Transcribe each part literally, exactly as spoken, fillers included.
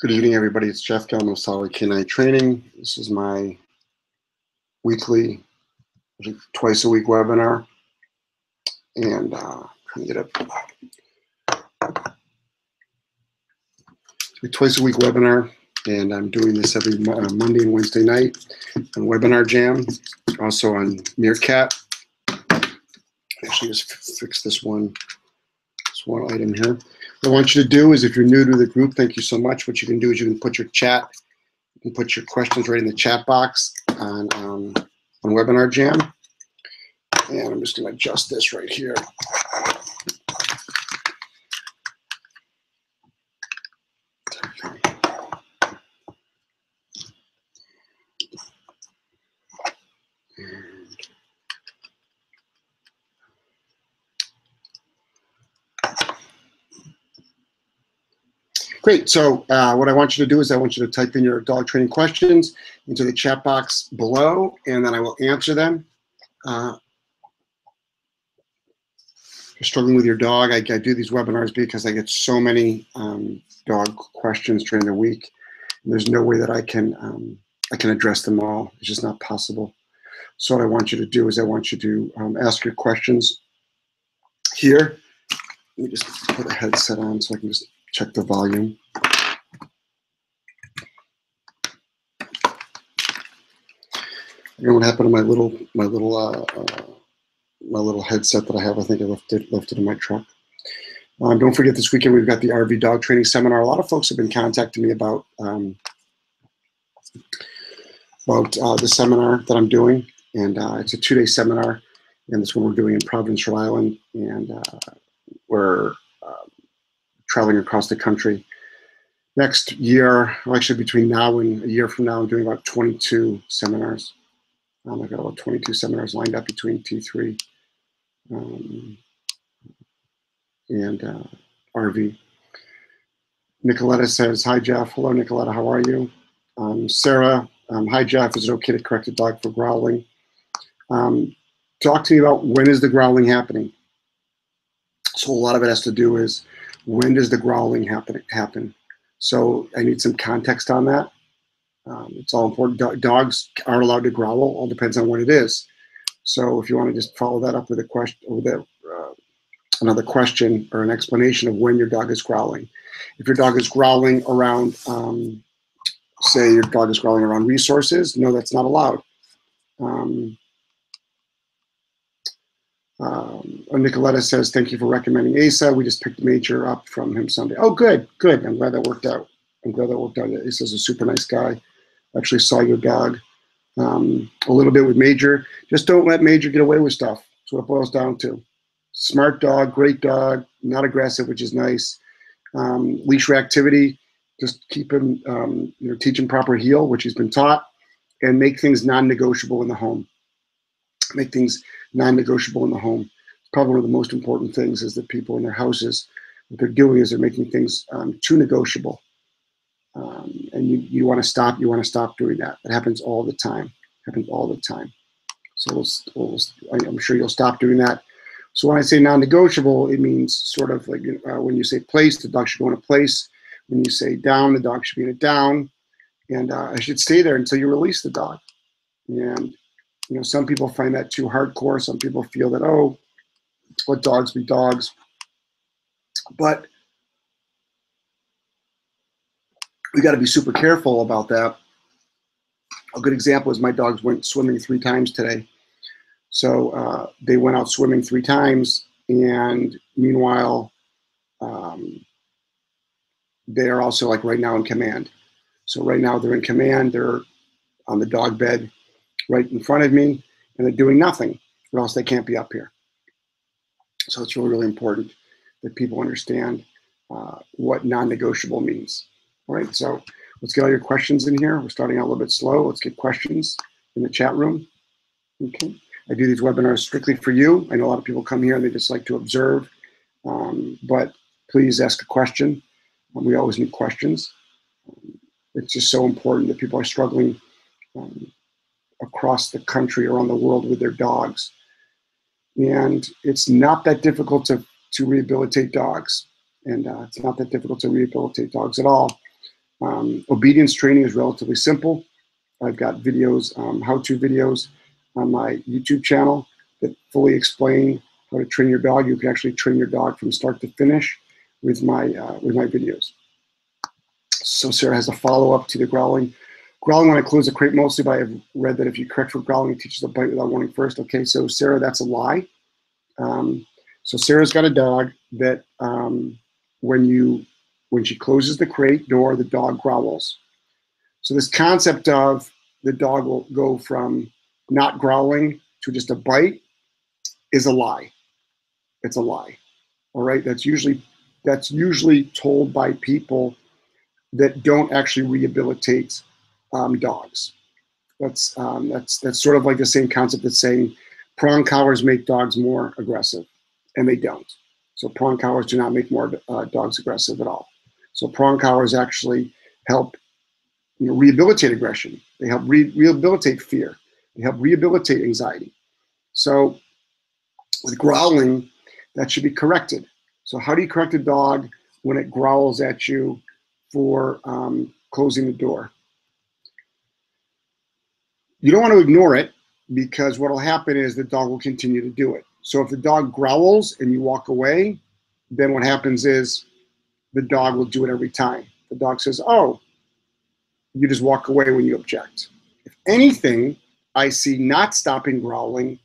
Good evening, everybody. It's Jeff Gellman of Solid K nine Training. This is my weekly, twice a week webinar. And uh, trying to get up. It's a twice a week webinar, and I'm doing this every uh, Monday and Wednesday night on Webinar Jam, also on Meerkat. Actually, just fix this one. One item here. What I want you to do is, if you're new to the group, thank you so much. What you can do is you can put your chat, you can put your questions right in the chat box on um, on Webinar Jam. And I'm just going to adjust this right here. Great, so uh, what I want you to do is I want you to type in your dog training questions into the chat box below, and then I will answer them. Uh, if you're struggling with your dog, I, I do these webinars because I get so many um, dog questions during the week. And there's no way that I can, um, I can address them all. It's just not possible. So what I want you to do is I want you to um, ask your questions here. Let me just put a headset on so I can just check the volume. You know what happened to my little, my little, uh, uh, my little headset that I have? I think I left it, left it in my truck. Um, don't forget, this weekend we've got the R V dog training seminar. A lot of folks have been contacting me about um, about uh, the seminar that I'm doing, and uh, it's a two-day seminar, and this one we're doing in Providence, Rhode Island, and uh, we're traveling across the country. Next year, well, actually between now and a year from now, I'm doing about twenty-two seminars. Um, I've got about twenty-two seminars lined up between T three um, and uh, R V. Nicoletta says, hi, Jeff. Hello, Nicoletta, how are you? Um, Sarah, um, hi, Jeff. Is it okay to correct a dog for growling? Um, talk to me about when is the growling happening? So a lot of it has to do is, when does the growling happen? Happen? So I need some context on that. Um, it's all important. Do dogs are allowed to growl. All depends on what it is. So if you want to just follow that up with a question, with a, uh, another question or an explanation of when your dog is growling. If your dog is growling around, um, say your dog is growling around resources, no, that's not allowed. Um, Um, Nicoletta says, thank you for recommending Asa. We just picked Major up from him Sunday. Oh, good, good. I'm glad that worked out. I'm glad that worked out. Asa's a super nice guy. Actually saw your dog um, a little bit with Major. Just don't let Major get away with stuff. That's what it boils down to. Smart dog, great dog, not aggressive, which is nice. Um, leash reactivity, just keep him, um, you know, teach him proper heel, which he's been taught, and make things non-negotiable in the home. Make things non-negotiable in the home. Probably one of the most important things is that people in their houses, what they're doing is they're making things um, too negotiable. Um, and you, you want to stop, you want to stop doing that. It happens all the time. It happens all the time. So we'll, we'll, I'm sure you'll stop doing that. So when I say non-negotiable, it means sort of like uh, when you say place, the dog should go in a place. When you say down, the dog should be in a down. And uh, I should stay there until you release the dog. And you know, some people find that too hardcore. Some people feel that, oh, let dogs be dogs. But we got to be super careful about that. A good example is my dogs went swimming three times today. So uh, they went out swimming three times, and meanwhile, um, they are also like right now in command. So right now they're in command. They're on the dog bed right in front of me, and they're doing nothing, or else they can't be up here. So it's really, really important that people understand uh, what non-negotiable means. All right, so let's get all your questions in here. We're starting out a little bit slow. Let's get questions in the chat room. Okay, I do these webinars strictly for you. I know a lot of people come here and they just like to observe, um, but please ask a question. We always need questions. It's just so important that people are struggling um, across the country, around the world, with their dogs. And it's not that difficult to, to rehabilitate dogs. And uh, it's not that difficult to rehabilitate dogs at all. Um, obedience training is relatively simple. I've got videos, um, how-to videos on my YouTube channel that fully explain how to train your dog. You can actually train your dog from start to finish with my uh, with my videos. So Sarah has a follow-up to the growling. Growling when I close the crate mostly, but I've read that if you correct for growling, it teaches a bite without warning first. Okay, so Sarah, that's a lie. Um, so Sarah's got a dog that um, when you when she closes the crate door, the dog growls. So this concept of the dog will go from not growling to just a bite is a lie. It's a lie. All right, that's usually that's usually told by people that don't actually rehabilitate um, dogs. That's um, that's that's sort of like the same concept that's saying prong collars make dogs more aggressive, and they don't. So prong collars do not make more uh, dogs aggressive at all. So prong collars actually help, you know, rehabilitate aggression. They help re rehabilitate fear. They help rehabilitate anxiety. So with growling, that should be corrected. So how do you correct a dog when it growls at you for um, closing the door? You don't want to ignore it, because what will happen is the dog will continue to do it. So if the dog growls and you walk away, then what happens is the dog will do it every time. The dog says, oh, you just walk away when you object. If anything, I see not stopping growling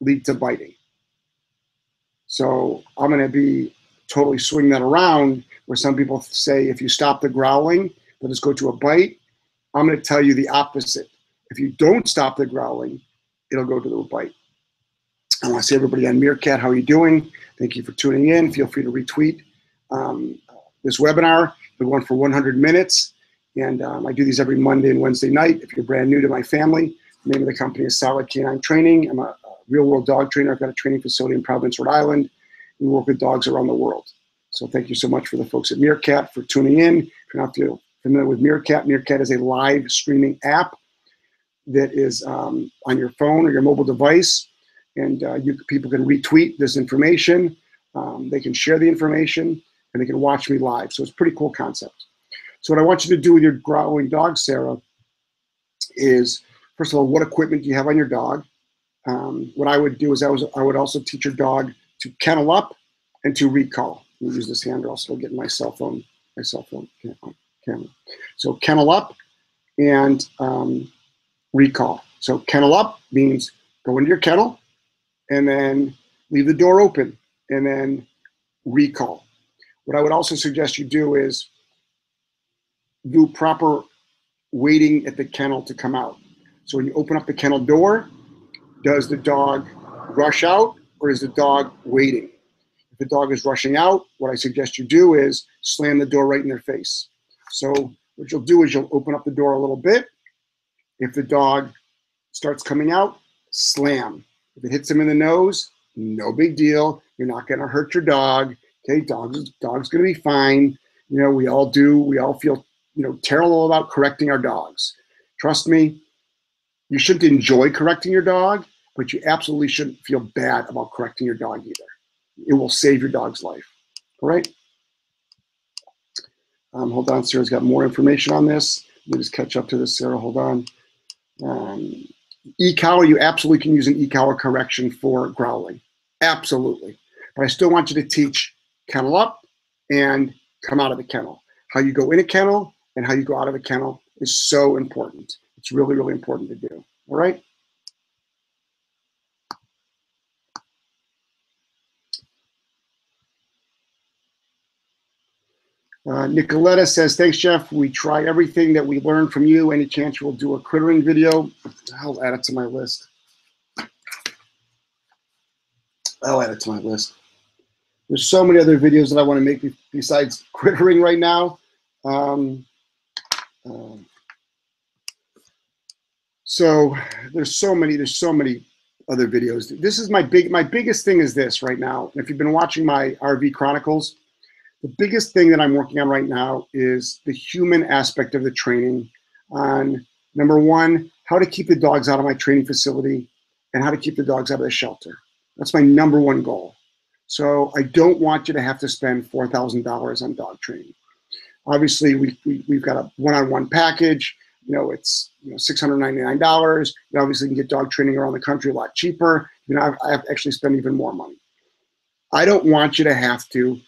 lead to biting. So I'm going to be totally swing that around, where some people say if you stop the growling, let us go to a bite. I'm going to tell you the opposite. If you don't stop the growling, it'll go to the bite. I want to say, everybody on Meerkat, how are you doing? Thank you for tuning in. Feel free to retweet um, this webinar. We're going for one hundred minutes. And um, I do these every Monday and Wednesday night. If you're brand new to my family, the name of the company is Solid K nine Training. I'm a, a real-world dog trainer. I've got a training facility in Providence, Rhode Island. We work with dogs around the world. So thank you so much for the folks at Meerkat for tuning in. If you're not familiar with Meerkat, Meerkat is a live streaming app that is um, on your phone or your mobile device. And uh, you, people can retweet this information. Um, they can share the information, and they can watch me live. So it's a pretty cool concept. So what I want you to do with your growling dog, Sarah, is, first of all, what equipment do you have on your dog? Um, what I would do is I, was, I would also teach your dog to kennel up and to recall. Let me use this hand, or I'll still get my cell phone, my cell phone camera. So kennel up and um, recall. So kennel up means go into your kennel, and then leave the door open, and then recall. What I would also suggest you do is do proper waiting at the kennel to come out. So when you open up the kennel door, does the dog rush out, or is the dog waiting? If the dog is rushing out, what I suggest you do is slam the door right in their face. So what you'll do is you'll open up the door a little bit. If the dog starts coming out, slam. If it hits them in the nose, no big deal. You're not going to hurt your dog. Okay, dog's dog's going to be fine. You know, we all do. We all feel, you know, terrible about correcting our dogs. Trust me, you shouldn't enjoy correcting your dog, but you absolutely shouldn't feel bad about correcting your dog either. It will save your dog's life. All right. Um, hold on, Sarah's got more information on this. Let me just catch up to this, Sarah. Hold on. Um, E-collar, you absolutely can use an e-collar correction for growling. Absolutely. But I still want you to teach kennel up and come out of the kennel. How you go in a kennel and how you go out of a kennel is so important. It's really, really important to do. All right? Uh, Nicoletta says, thanks, Jeff. We try everything that we learn from you. Any chance we'll do a crittering video? I'll add it to my list. I'll add it to my list. There's so many other videos that I want to make besides crittering right now. Um, uh, so there's so many, there's so many other videos. This is my big, my biggest thing is this right now. And if you've been watching my R V Chronicles, the biggest thing that I'm working on right now is the human aspect of the training on, number one, how to keep the dogs out of my training facility and how to keep the dogs out of the shelter. That's my number one goal. So I don't want you to have to spend four thousand dollars on dog training. Obviously, we, we, we've got a one-on-one package. You know, it's you know, six hundred ninety-nine dollars. You obviously can get dog training around the country a lot cheaper. You know, I've, I've actually spent even more money. I don't want you to have to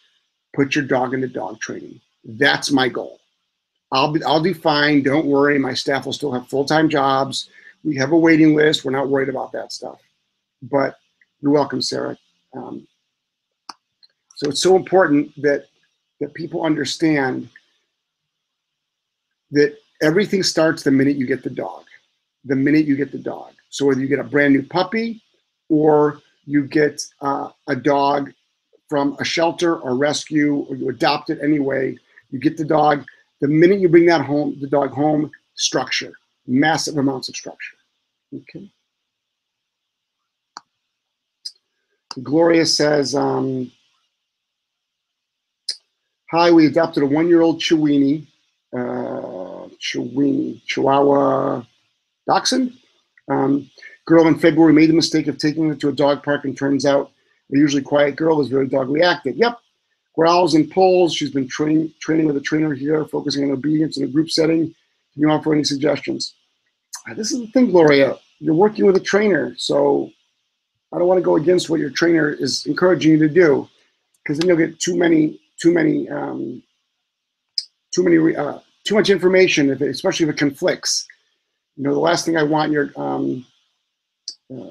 put your dog into dog training. That's my goal. I'll be, I'll be fine. Don't worry. My staff will still have full-time jobs. We have a waiting list. We're not worried about that stuff. But you're welcome, Sarah. Um, so it's so important that that people understand that everything starts the minute you get the dog. The minute you get the dog. So whether you get a brand new puppy or you get uh, a dog from a shelter or rescue, or you adopt it anyway, you get the dog. The minute you bring that home, the dog home, structure, massive amounts of structure. Okay. Gloria says, um, hi, we adopted a one-year-old Chiweenie, uh, Chiweenie, Chihuahua Dachshund. Um, girl in February made the mistake of taking her to a dog park, and turns out the usually quiet girl is very dog reactive. Yep. Growls and pulls. She's been train, training with a trainer here, focusing on obedience in a group setting. Can you offer any suggestions? This is the thing, Gloria. You're working with a trainer, so I don't want to go against what your trainer is encouraging you to do, because then you'll get too many, too many, um, too many, uh, too much information, if it, especially if it conflicts. You know, the last thing I want your, um, uh,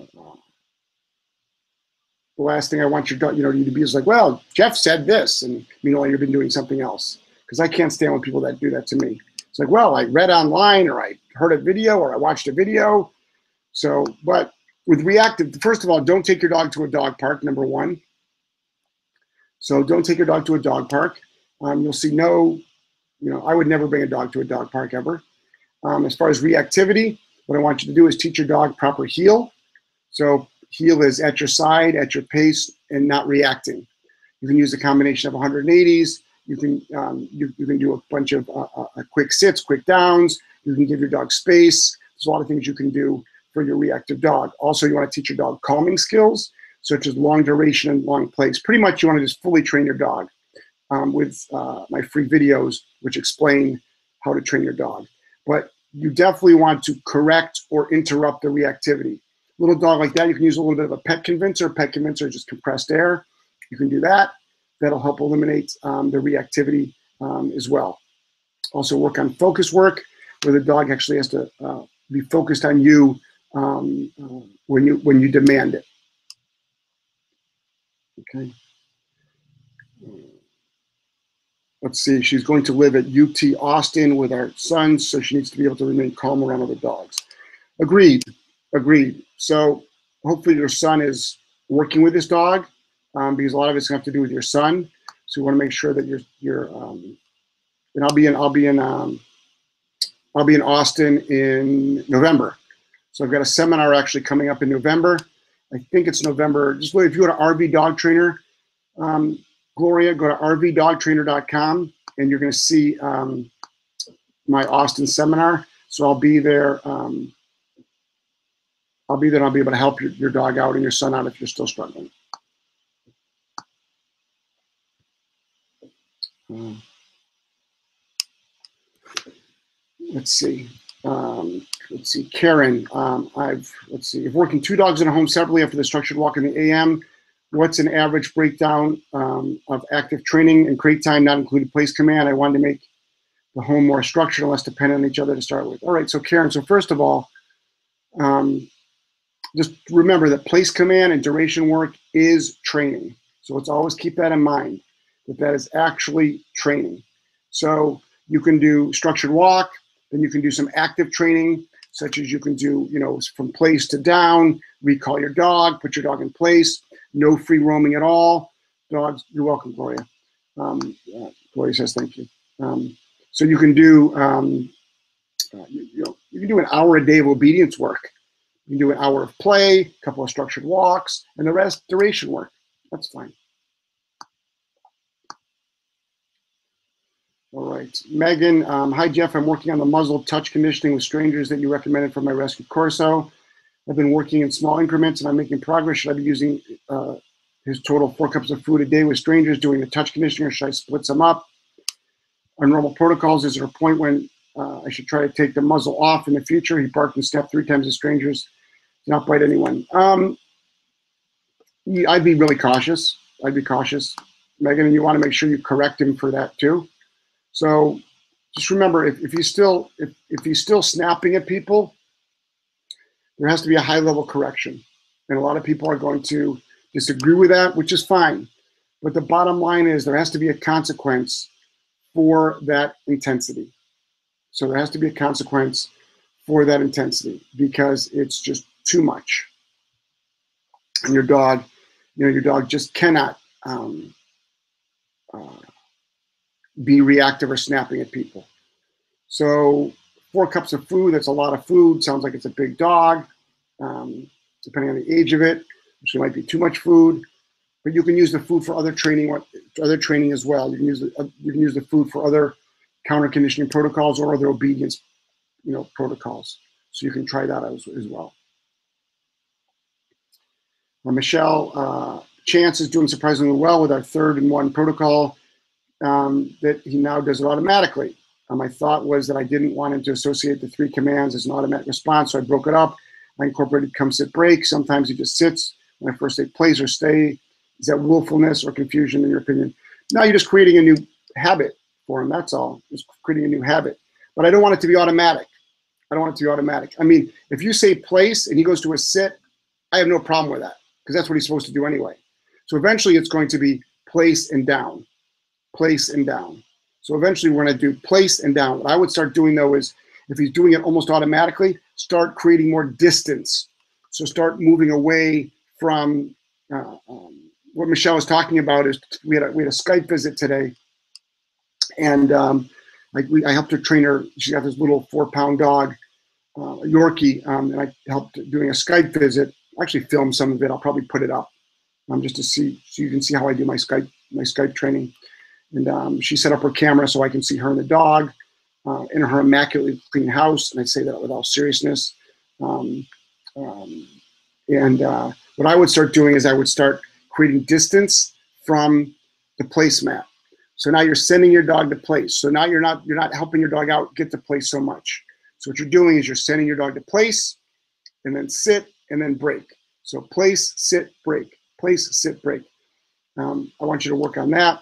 the last thing I want your, you know, you to be is like, well, Jeff said this, and you know, you've been doing something else. Because I can't stand when people that do that to me. It's like, well, I read online, or I heard a video, or I watched a video. So, but with reactive, first of all, don't take your dog to a dog park, number one. So don't take your dog to a dog park. Um, you'll see no, you know, I would never bring a dog to a dog park ever. Um, as far as reactivity, what I want you to do is teach your dog proper heel. So heel is at your side, at your pace, and not reacting. You can use a combination of one hundred eighties. You can um, you, you can do a bunch of uh, uh, quick sits, quick downs. You can give your dog space. There's a lot of things you can do for your reactive dog. Also, you want to teach your dog calming skills, such as long duration and long place. Pretty much, you want to just fully train your dog um, with uh, my free videos, which explain how to train your dog. But you definitely want to correct or interrupt the reactivity. Little dog like that, you can use a little bit of a pet convincer. Pet convincer is just compressed air. You can do that. That'll help eliminate um, the reactivity um, as well. Also work on focus work, where the dog actually has to uh, be focused on you um, uh, when you when you demand it. Okay. Let's see, she's going to live at U T Austin with our sons, so she needs to be able to remain calm around other dogs. Agreed. Agreed. So hopefully your son is working with this dog, um, because a lot of it's going to have to do with your son. So you want to make sure that you're, you're um, and I'll be in, I'll be in, um, I'll be in Austin in November. So I've got a seminar actually coming up in November. I think it's November. Just wait, if you go to R V Dog Trainer, um, Gloria, go to R V dog trainer dot com, and you're going to see um, my Austin seminar. So I'll be there. Um, I'll be there, and I'll be able to help your, your dog out and your son out if you're still struggling. Um, let's see. Um, let's see, Karen. Um, I've let's see. If working two dogs in a home separately after the structured walk in the A M, what's an average breakdown um, of active training and crate time, not including place command? I wanted to make the home more structured and less dependent on each other to start with. All right. So Karen. So first of all. Um, Just remember that place command and duration work is training. So let's always keep that in mind, that that is actually training. So you can do structured walk, then you can do some active training, such as you can do, you know, from place to down, recall your dog, put your dog in place, no free roaming at all. Dogs, you're welcome, Gloria. Um, yeah, Gloria says thank you. Um, so you can do, um, uh, you, you know, you can do an hour a day of obedience work. You do an hour of play, a couple of structured walks, and the rest duration work. That's fine. All right, Megan. Um, hi, Jeff. I'm working on the muzzle touch conditioning with strangers that you recommended for my rescue Corso. I've been working in small increments, and I'm making progress. Should I be using uh, his total four cups of food a day with strangers doing the touch conditioning, or should I split some up? Our normal protocols is at a point when uh, I should try to take the muzzle off in the future. He barked and snapped three times at strangers. Did not bite anyone. Um, yeah, I'd be really cautious. I'd be cautious. Megan, you want to make sure you correct him for that too. So just remember, if, if he's still if, if he's still snapping at people, there has to be a high level correction. And a lot of people are going to disagree with that, which is fine. But the bottom line is there has to be a consequence for that intensity. So there has to be a consequence for that intensity because it's just too much. And your dog, you know, your dog just cannot um, uh, be reactive or snapping at people. So four cups of food, that's a lot of food. Sounds like it's a big dog, um, depending on the age of it, which might be too much food. But you can use the food for other training, or other training as well. You can use the uh, you can use the food for other counter conditioning protocols or other obedience, you know, protocols. So you can try that as, as well. Well, Michelle, uh, Chance is doing surprisingly well with our third and one protocol um, that he now does it automatically. Um, my thought was that I didn't want him to associate the three commands as an automatic response, so I broke it up. I incorporated come, sit, break. Sometimes he just sits. When I first say plays or stay. Is that willfulness or confusion in your opinion? No, you're just creating a new habit for him, that's all. Just creating a new habit. But I don't want it to be automatic. I don't want it to be automatic. I mean, if you say place and he goes to a sit, I have no problem with that because that's what he's supposed to do anyway. So eventually it's going to be place and down, place and down. So eventually we're gonna do place and down. What I would start doing though is if he's doing it almost automatically, start creating more distance. So start moving away from, uh, um, what Michelle was talking about is we had a, we had a Skype visit today, and um, like we, I helped her train her. She got this little four-pound dog, uh, Yorkie, um, and I helped doing a Skype visit. I actually filmed some of it. I'll probably put it up um, just to see, so you can see how I do my Skype my Skype training. And um, she set up her camera so I can see her and the dog uh, in her immaculately clean house. And I say that with all seriousness. Um, um, and uh, what I would start doing is I would start creating distance from the placemat. So now you're sending your dog to place. So now you're not, you're not helping your dog out get to place so much. So what you're doing is you're sending your dog to place and then sit and then break. So place, sit, break, place, sit, break. Um, I want you to work on that.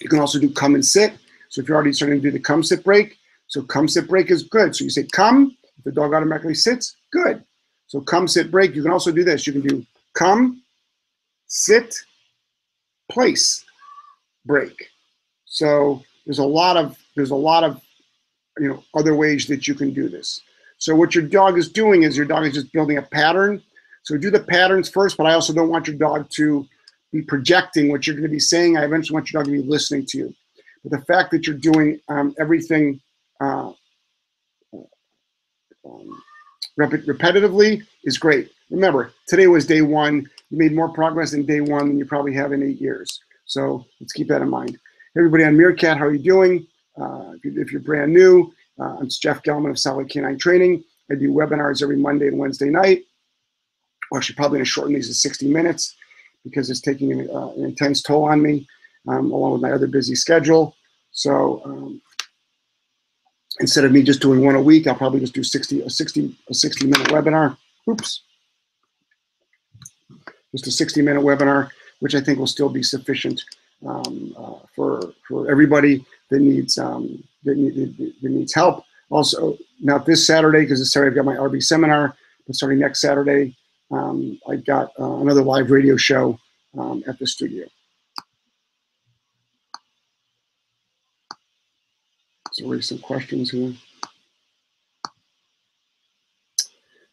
You can also do come and sit. So if you're already starting to do the come, sit, break. So come, sit, break is good. So you say come, if the dog automatically sits, good. So come, sit, break. You can also do this. You can do come, sit, place, break. So there's a lot of there's a lot of you know other ways that you can do this. So what your dog is doing is your dog is just building a pattern. So do the patterns first, but I also don't want your dog to be projecting what you're going to be saying. I eventually want your dog to be listening to you. But the fact that you're doing um, everything uh, um, rep repetitively is great. Remember, today was day one. You made more progress in day one than you probably have in eight years. So let's keep that in mind. Everybody on Meerkat, how are you doing? Uh, if, you, if you're brand new, uh, I'm Jeff Gellman of Solid K nine Training. I do webinars every Monday and Wednesday night. Well, I should probably shorten these to sixty minutes because it's taking an, uh, an intense toll on me um, along with my other busy schedule. So um, instead of me just doing one a week, I'll probably just do sixty, a sixty, a sixty minute webinar. Oops. Just a sixty minute webinar, which I think will still be sufficient um, uh, for for everybody that needs um, that, need, that, that needs help. Also, not this Saturday because this Saturday I've got my R V seminar, but starting next Saturday um, I've got uh, another live radio show um, at the studio. So raise some questions here.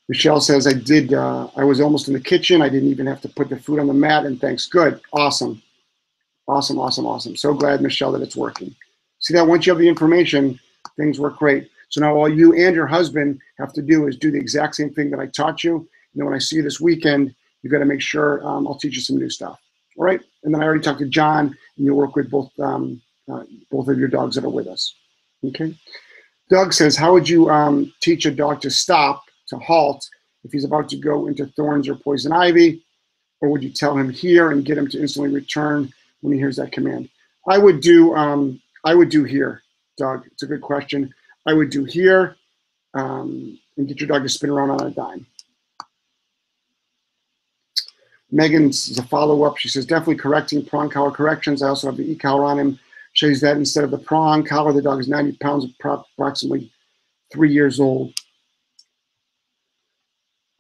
Michelle says, I did, uh, I was almost in the kitchen. I didn't even have to put the food on the mat and thanks. Good. Awesome. Awesome, awesome, awesome. So glad, Michelle, that it's working. See that once you have the information, things work great. So now all you and your husband have to do is do the exact same thing that I taught you. And then when I see you this weekend, you've got to make sure um, I'll teach you some new stuff. All right. And then I already talked to John and you'll work with both, um, uh, both of your dogs that are with us. Okay. Doug says, how would you um, teach a dog to stop? To halt if he's about to go into thorns or poison ivy, or would you tell him here and get him to instantly return when he hears that command? I would do um, I would do here. Doug? It's a good question. I would do here um, and get your dog to spin around on a dime. Megan's a follow-up. She says, definitely correcting prong collar corrections. I also have the e-collar on him. Shows that instead of the prong collar, the dog is ninety pounds, approximately three years old.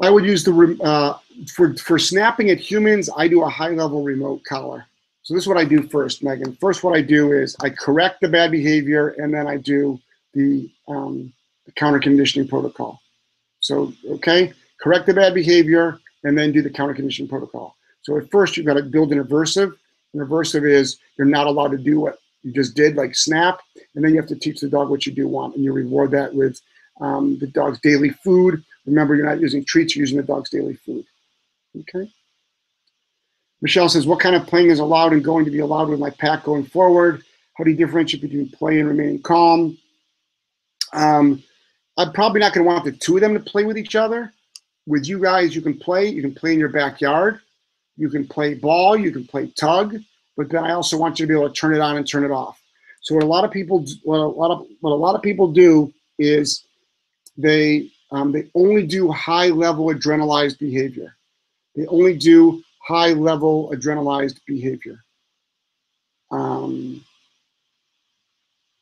I would use the, uh, for, for snapping at humans, I do a high-level remote collar. So this is what I do first, Megan. First, what I do is I correct the bad behavior, and then I do the, um, the counter conditioning protocol. So, okay, correct the bad behavior, and then do the counter conditioning protocol. So at first, you've got to build an aversive. An aversive is you're not allowed to do what you just did, like snap, and then you have to teach the dog what you do want, and you reward that with um, the dog's daily food. Remember, you're not using treats, you're using the dog's daily food, okay? Michelle says, what kind of playing is allowed and going to be allowed with my pack going forward? How do you differentiate between play and remaining calm? Um, I'm probably not gonna want the two of them to play with each other. With you guys, you can play. You can play in your backyard. You can play ball, you can play tug, but then I also want you to be able to turn it on and turn it off. So what a lot of people, what a lot of, what a lot of people do is they, um, they only do high level adrenalized behavior. They only do high level adrenalized behavior. Um,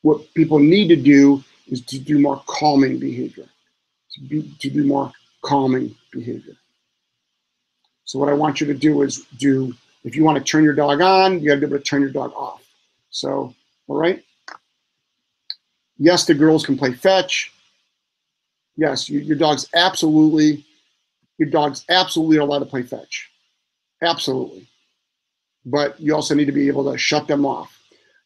what people need to do is to do more calming behavior, to, be, to do more calming behavior. So what I want you to do is do, if you want to turn your dog on, you got to be able to turn your dog off. So, all right. Yes, the girls can play fetch. Yes, you, your dog's absolutely, your dog's absolutely allowed to play fetch. Absolutely. But you also need to be able to shut them off.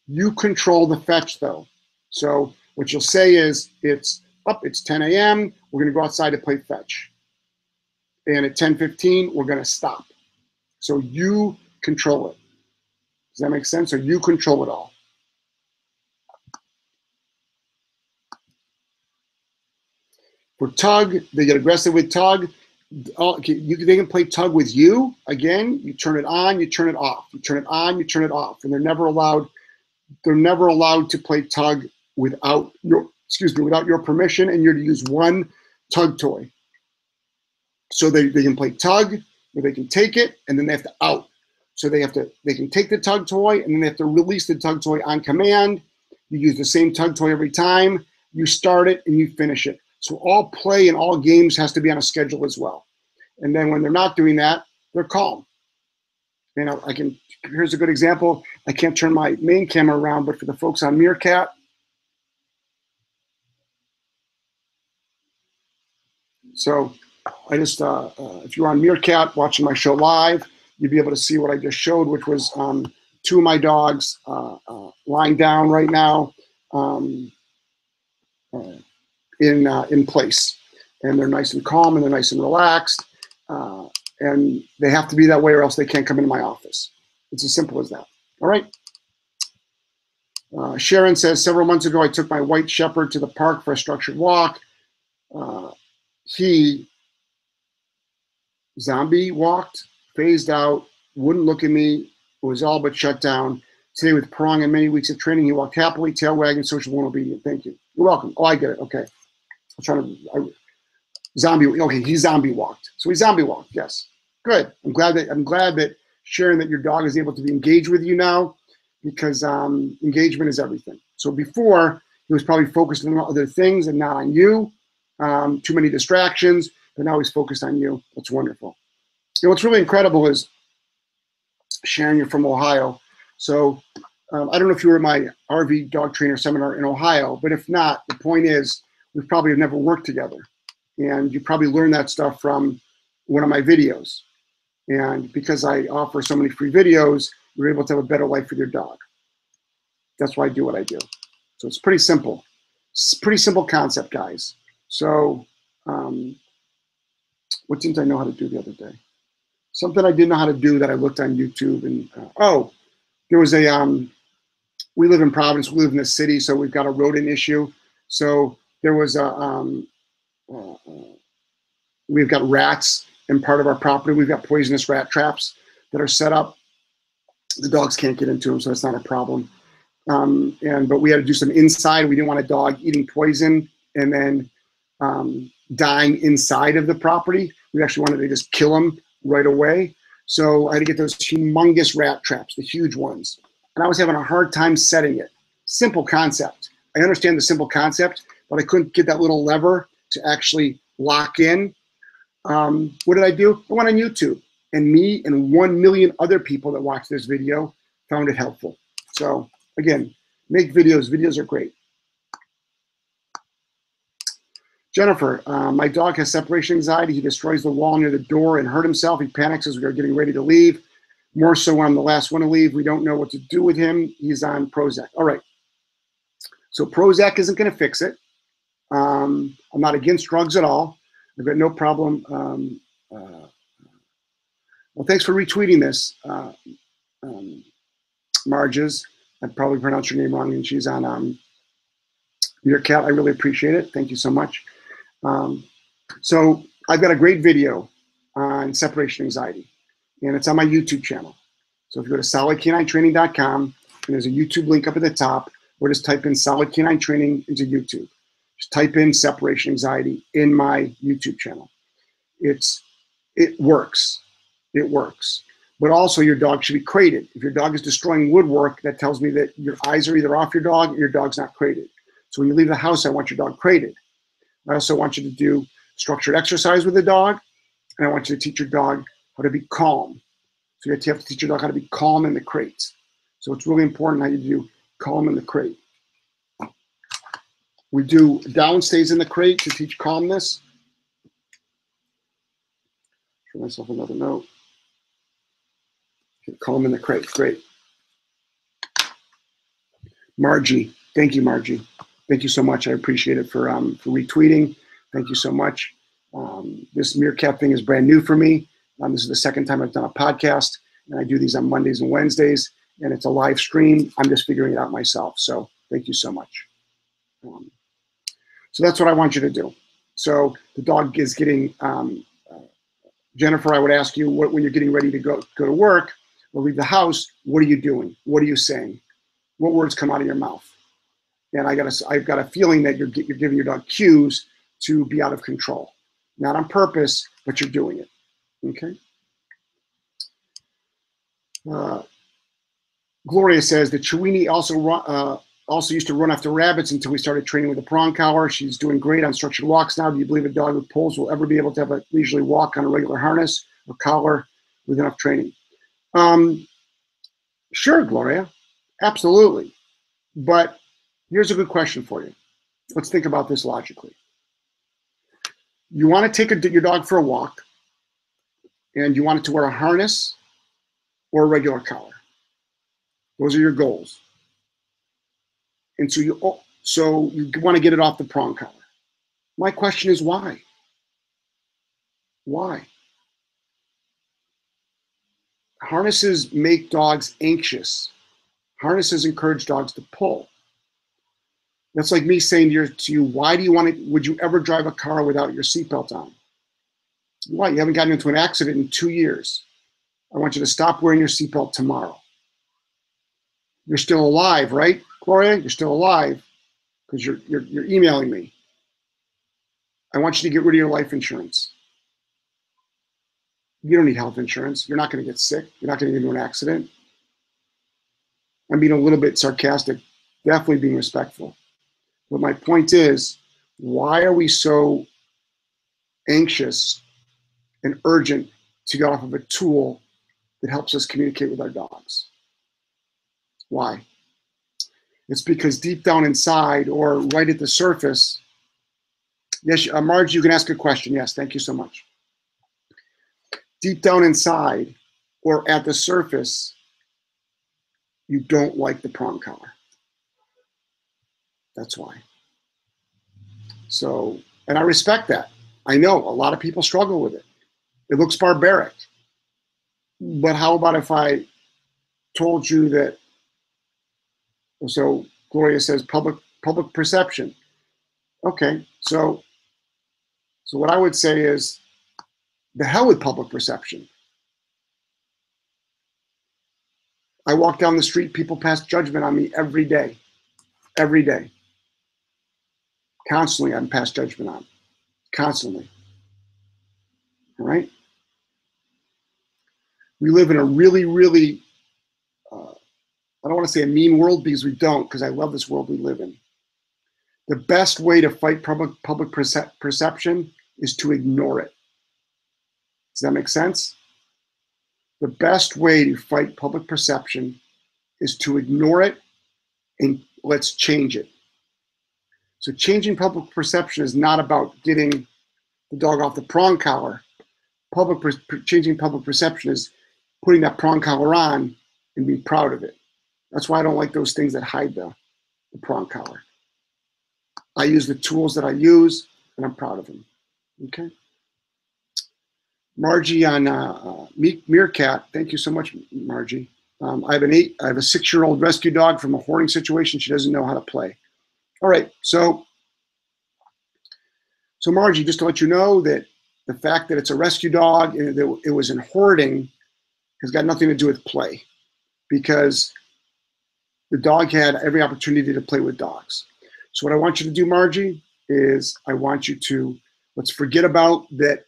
You control the fetch though. So what you'll say is it's up, it's ten A M We're going to go outside to play fetch. And at ten fifteen, we're going to stop. So you control it. Does that make sense? So you control it all. For tug, they get aggressive with tug. Oh, you, they can play tug with you. Again, you turn it on, you turn it off. You turn it on, you turn it off. And they're never allowed, they're never allowed to play tug without your, excuse me, without your permission, and you're to use one tug toy. So they, they can play tug, or they can take it, and then they have to out. So they have to, they can take the tug toy, and then they have to release the tug toy on command. You use the same tug toy every time. You start it, and you finish it. So all play and all games has to be on a schedule as well. And then when they're not doing that, they're calm. You know, I can, here's a good example. I can't turn my main camera around, but for the folks on Meerkat, so I just, uh, uh, if you're on Meerkat watching my show live, you'd be able to see what I just showed, which was um, two of my dogs uh, uh, lying down right now um, uh, in uh, in place. And they're nice and calm, and they're nice and relaxed. Uh, and they have to be that way or else they can't come into my office. It's as simple as that. All right. Uh, Sharon says, several months ago, I took my white shepherd to the park for a structured walk. Uh, he... Zombie walked, phased out, wouldn't look at me, was all but shut down. Today with prong and many weeks of training, he walked happily, tail wagging, sociable and obedient. Thank you. You're welcome. Oh, I get it. Okay. I'm trying to, I, zombie, okay, he zombie walked. So he zombie walked, yes. Good. I'm glad that, I'm glad that Sharon, that your dog is able to be engaged with you now, because um, engagement is everything. So before, he was probably focused on other things and not on you, um, too many distractions. But now he's focused on you. That's wonderful. And what's really incredible is, Sharon, you're from Ohio. So um, I don't know if you were at my R V dog trainer seminar in Ohio, but if not, the point is we probably have never worked together. And you probably learned that stuff from one of my videos. And because I offer so many free videos, you're able to have a better life for your dog. That's why I do what I do. So it's pretty simple. It's a pretty simple concept, guys. So, um, what didn't I know how to do the other day? Something I didn't know how to do that I looked on YouTube and, uh, oh, there was a, um, we live in Providence, we live in the city, so we've got a rodent issue. So there was a, um, uh, we've got rats in part of our property. We've got poisonous rat traps that are set up. The dogs can't get into them, so that's not a problem. Um, and but we had to do some inside. We didn't want a dog eating poison and then um, dying inside of the property. We actually wanted to just kill them right away. So I had to get those humongous rat traps, the huge ones. And I was having a hard time setting it. Simple concept. I understand the simple concept, but I couldn't get that little lever to actually lock in. Um, what did I do? I went on YouTube. And me and one million other people that watched this video found it helpful. So again, make videos. Videos are great. Jennifer, uh, my dog has separation anxiety. He destroys the wall near the door and hurt himself. He panics as we are getting ready to leave. More so when I'm the last one to leave. We don't know what to do with him. He's on Prozac. All right. So Prozac isn't going to fix it. Um, I'm not against drugs at all. I've got no problem. Um, uh, well, thanks for retweeting this, uh, um, Marges. I probably pronounced your name wrong, and she's on um, Meerkat. I really appreciate it. Thank you so much. Um, so I've got a great video on separation anxiety. And it's on my YouTube channel. So if you go to solid K nine training dot com, and there's a YouTube link up at the top, or just type in Solid K nine Training into YouTube. Just type in separation anxiety in my YouTube channel. It's, it works. It works. But also your dog should be crated. If your dog is destroying woodwork, that tells me that your eyes are either off your dog or your dog's not crated. So when you leave the house, I want your dog crated. I also want you to do structured exercise with the dog, and I want you to teach your dog how to be calm. So you have to, have to teach your dog how to be calm in the crate. So it's really important how you do calm in the crate. We do downstays in the crate to teach calmness. Give myself another note. Calm in the crate, great. Margie, thank you, Margie. Thank you so much. I appreciate it for, um, for retweeting. Thank you so much. Um, this Meerkat thing is brand new for me. Um, this is the second time I've done a podcast, and I do these on Mondays and Wednesdays, and it's a live stream. I'm just figuring it out myself, so thank you so much. Um, so that's what I want you to do. So the dog is getting, um, uh, Jennifer, I would ask you, what, when you're getting ready to go, go to work or leave the house, what are you doing? What are you saying? What words come out of your mouth? And I got a, I've got a feeling that you're, you're giving your dog cues to be out of control. Not on purpose, but you're doing it. Okay. Uh, Gloria says that Chiweenie also uh, also used to run after rabbits until we started training with a prong collar. She's doing great on structured walks now. Do you believe a dog with poles will ever be able to have a leisurely walk on a regular harness or collar with enough training? Um, sure, Gloria, absolutely. But here's a good question for you. Let's think about this logically. You want to take a, your dog for a walk, and you want it to wear a harness or a regular collar. Those are your goals. And so you, so you want to get it off the prong collar. My question is why? Why? Harnesses make dogs anxious. Harnesses encourage dogs to pull. That's like me saying to, your, to you, why do you want to, would you ever drive a car without your seatbelt on? Why? You haven't gotten into an accident in two years. I want you to stop wearing your seatbelt tomorrow. You're still alive, right, Gloria? You're still alive because you're, you're, you're emailing me. I want you to get rid of your life insurance. You don't need health insurance. You're not going to get sick. You're not going to get into an accident. I'm being a little bit sarcastic, definitely being respectful. But my point is, why are we so anxious and urgent to get off of a tool that helps us communicate with our dogs? Why? It's because deep down inside or right at the surface, yes, uh, Marge, you can ask a question. Yes, thank you so much. Deep down inside or at the surface, you don't like the prong collar. That's why. So, and I respect that. I know a lot of people struggle with it. It looks barbaric. But how about if I told you that, so Gloria says public public perception. Okay, so, so what I would say is, the hell with public perception. I walk down the street, people pass judgment on me every day, every day. Constantly I'm passed judgment on, constantly, all right? We live in a really, really, uh, I don't want to say a mean world because we don't, because I love this world we live in. The best way to fight public, public percep- perception is to ignore it. Does that make sense? The best way to fight public perception is to ignore it and let's change it. So changing public perception is not about getting the dog off the prong collar. Public per- changing public perception is putting that prong collar on and being proud of it. That's why I don't like those things that hide the, the prong collar. I use the tools that I use and I'm proud of them, okay? Margie on uh, uh, Meerkat, thank you so much, Margie. Um, I have an eight, I have a six-year-old rescue dog from a hoarding situation. She doesn't know how to play. All right, so, so Margie, just to let you know that the fact that it's a rescue dog and that it was in hoarding has got nothing to do with play, because the dog had every opportunity to play with dogs. So what I want you to do, Margie, is I want you to, let's forget about that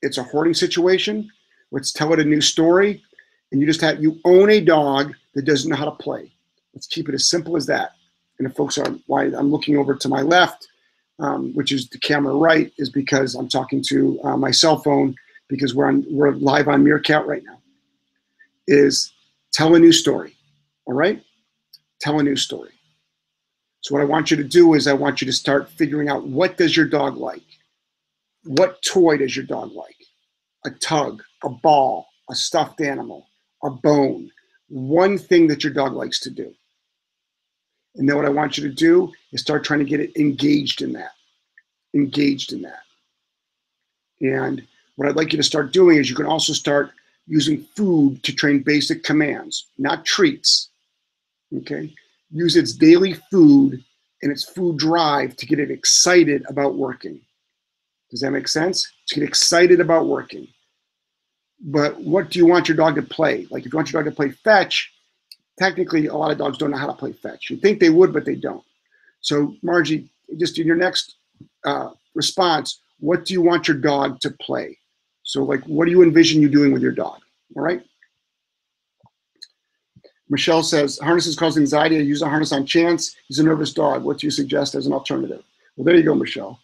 it's a hoarding situation. Let's tell it a new story. And you just have, you own a dog that doesn't know how to play. Let's keep it as simple as that. And if folks are, why I'm looking over to my left, um, which is the camera right, is because I'm talking to uh, my cell phone, because we're on, we're live on Meerkat right now, is tell a new story, all right? Tell a new story. So what I want you to do is I want you to start figuring out, what does your dog like? What toy does your dog like? A tug, a ball, a stuffed animal, a bone, one thing that your dog likes to do. And then what I want you to do is start trying to get it engaged in that, engaged in that. And what I'd like you to start doing is you can also start using food to train basic commands, not treats, okay? Use its daily food and its food drive to get it excited about working. Does that make sense? To get excited about working. But what do you want your dog to play? Like if you want your dog to play fetch, technically a lot of dogs don't know how to play fetch. You think they would, but they don't. So Margie, just in your next uh, response, what do you want your dog to play? So like, what do you envision you doing with your dog? All right. Michelle says, harnesses cause anxiety. I use a harness on Chance. He's a nervous dog. What do you suggest as an alternative? Well, there you go, Michelle.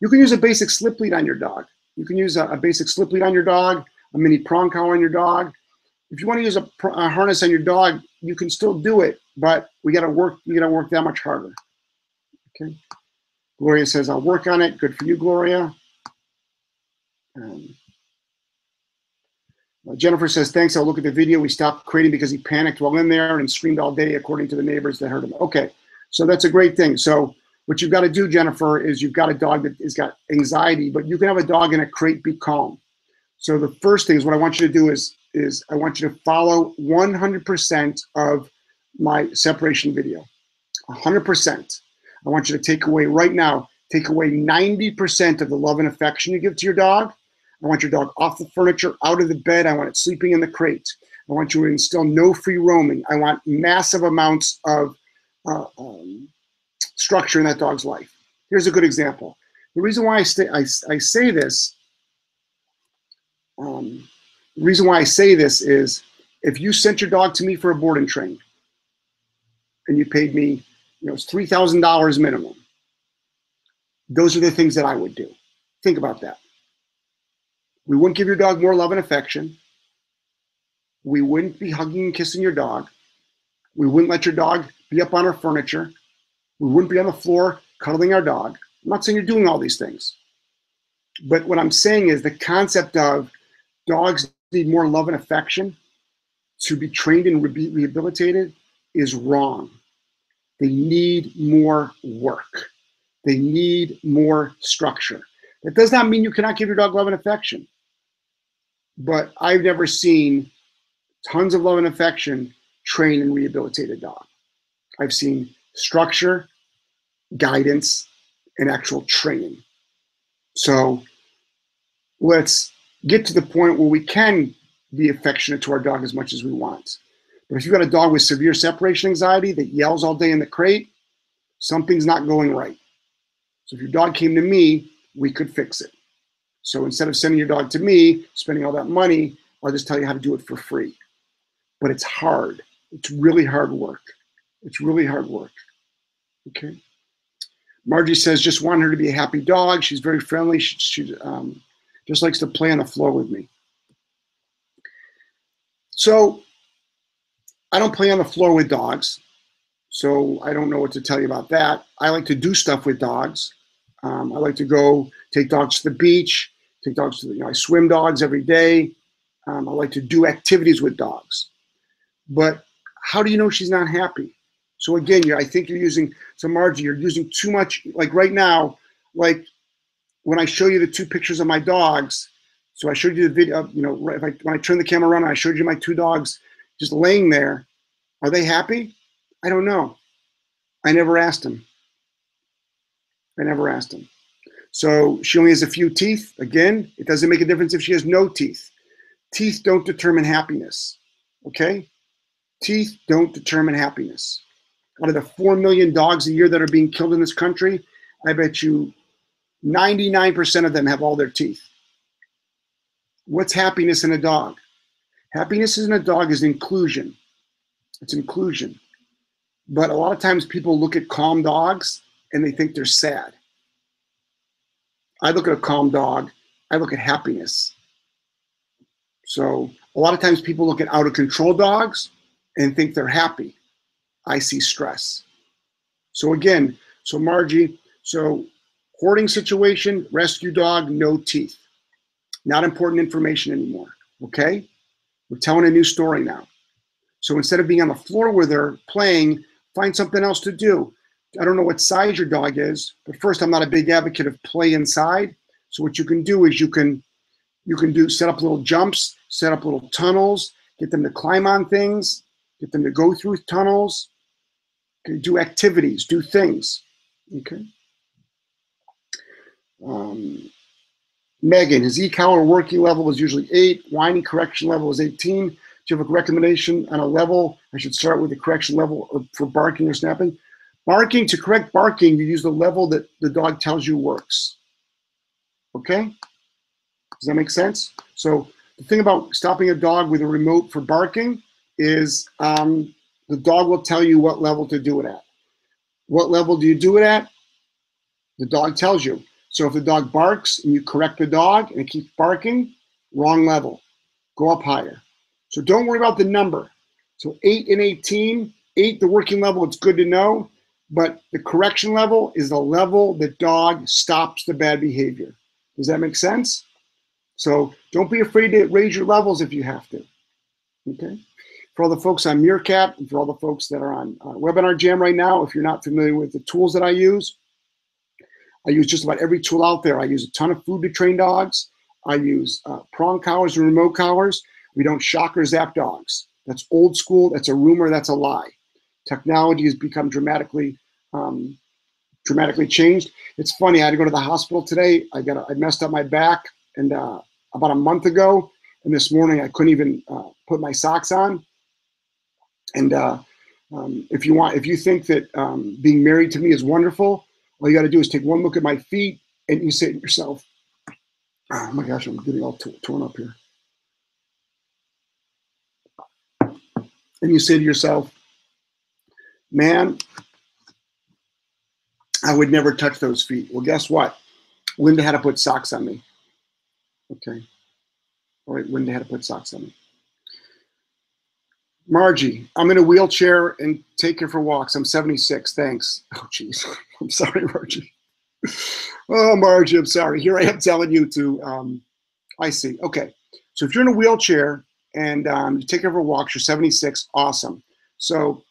You can use a basic slip lead on your dog. You can use a, a basic slip lead on your dog, a mini prong collar on your dog. If you want to use a, a harness on your dog, you can still do it, but we got to work, you got to work that much harder. Okay. Gloria says, I'll work on it. Good for you, Gloria. Um, Jennifer says, thanks. I'll look at the video. We stopped creating because he panicked while in there and screamed all day, according to the neighbors that heard him. Okay. So that's a great thing. So what you've got to do, Jennifer, is you've got a dog that has got anxiety, but you can have a dog in a crate be calm. So the first thing is what I want you to do is, is I want you to follow one hundred percent of my separation video, one hundred percent. I want you to take away right now, take away ninety percent of the love and affection you give to your dog. I want your dog off the furniture, out of the bed. I want it sleeping in the crate. I want you to instill no free roaming. I want massive amounts of uh, um, structure in that dog's life. Here's a good example. The reason why I, stay, I, I say this, um, the reason why I say this is, if you sent your dog to me for a board and train, and you paid me, you know, it's three thousand dollars minimum. Those are the things that I would do. Think about that. We wouldn't give your dog more love and affection. We wouldn't be hugging and kissing your dog. We wouldn't let your dog be up on our furniture. We wouldn't be on the floor cuddling our dog. I'm not saying you're doing all these things. But what I'm saying is the concept of dogs need more love and affection to be trained and rehabilitated is wrong. They need more work. They need more structure. That does not mean you cannot give your dog love and affection. But I've never seen tons of love and affection train and rehabilitate a dog. I've seen structure, guidance, and actual training. So let's get to the point where we can be affectionate to our dog as much as we want. But if you've got a dog with severe separation anxiety that yells all day in the crate, something's not going right. So if your dog came to me, we could fix it. So instead of sending your dog to me, spending all that money, I'll just tell you how to do it for free. But it's hard. It's really hard work. It's really hard work. Okay. Margie says, just want her to be a happy dog. She's very friendly. She, she um, just likes to play on the floor with me. So I don't play on the floor with dogs. So I don't know what to tell you about that. I like to do stuff with dogs. Um, I like to go take dogs to the beach, take dogs to the, you know, I swim dogs every day. Um, I like to do activities with dogs. But how do you know she's not happy? So again, you're, I think you're using, so Margie, you're using too much, like right now, like when I show you the two pictures of my dogs, so I showed you the video, you know, if I, when I turned the camera around and I showed you my two dogs just laying there, are they happy? I don't know. I never asked them. I never asked him. So she only has a few teeth. Again, it doesn't make a difference if she has no teeth. Teeth don't determine happiness, okay? Teeth don't determine happiness. Out of the four million dogs a year that are being killed in this country, I bet you ninety-nine percent of them have all their teeth. What's happiness in a dog? Happiness in a dog is inclusion. It's inclusion. But a lot of times people look at calm dogs and they think they're sad. I look at a calm dog, I look at happiness. So a lot of times people look at out of control dogs and think they're happy. I see stress. So again, so Margie, so hoarding situation, rescue dog, no teeth. Not important information anymore, okay? We're telling a new story now. So instead of being on the floor with her playing, find something else to do. I don't know what size your dog is, but first, I'm not a big advocate of play inside. So what you can do is you can you can do set up little jumps, set up little tunnels, get them to climb on things, get them to go through tunnels, do activities, do things, okay? Um, Megan, his e-collar working level was usually eight, whining correction level was eighteen. Do you have a recommendation on a level? I should start with the correction level for barking or snapping. Barking, to correct barking, you use the level that the dog tells you works. Okay? Does that make sense? So the thing about stopping a dog with a remote for barking is um, the dog will tell you what level to do it at. What level do you do it at? The dog tells you. So if the dog barks and you correct the dog and it keeps barking, wrong level. Go up higher. So don't worry about the number. So eight and eighteen, eight, the working level, it's good to know. But the correction level is the level the dog stops the bad behavior. Does that make sense? So don't be afraid to raise your levels if you have to, okay? For all the folks on Meerkat and for all the folks that are on uh, Webinar Jam right now, if you're not familiar with the tools that I use, I use just about every tool out there. I use a ton of food to train dogs. I use uh, prong collars and remote collars. We don't shock or zap dogs. That's old school, that's a rumor, that's a lie. Technology has become dramatically, um, dramatically changed. It's funny, I had to go to the hospital today. I got, a, I messed up my back and uh, about a month ago. And this morning I couldn't even uh, put my socks on. And uh, um, if you want, if you think that um, being married to me is wonderful, all you got to do is take one look at my feet and you say to yourself, oh my gosh, I'm getting all torn up here. And you say to yourself, man, I would never touch those feet. Well, guess what? Linda had to put socks on me. Okay. All right, Linda had to put socks on me. Margie, I'm in a wheelchair and take her for walks. I'm seventy-six. Thanks. Oh, geez. I'm sorry, Margie. Oh, Margie, I'm sorry. Here I am telling you to, um, I see. Okay. So if you're in a wheelchair and um, you take her for walks, you're seventy-six. Awesome. So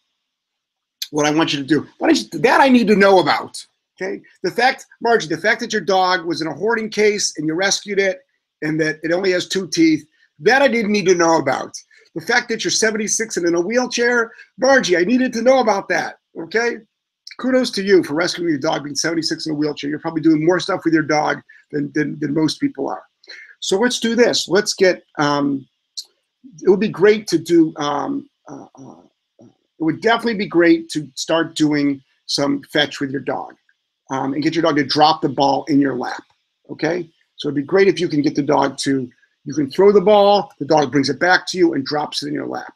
what I want you to do, what is, that I need to know about, okay? The fact, Margie, the fact that your dog was in a hoarding case and you rescued it and that it only has two teeth, that I didn't need to know about. The fact that you're seventy-six and in a wheelchair, Margie, I needed to know about that, okay? Kudos to you for rescuing your dog being seventy-six in a wheelchair. You're probably doing more stuff with your dog than, than, than most people are. So let's do this. Let's get, um, it would be great to do um, uh, uh, it would definitely be great to start doing some fetch with your dog um, and get your dog to drop the ball in your lap, okay? So it'd be great if you can get the dog to, you can throw the ball, the dog brings it back to you and drops it in your lap.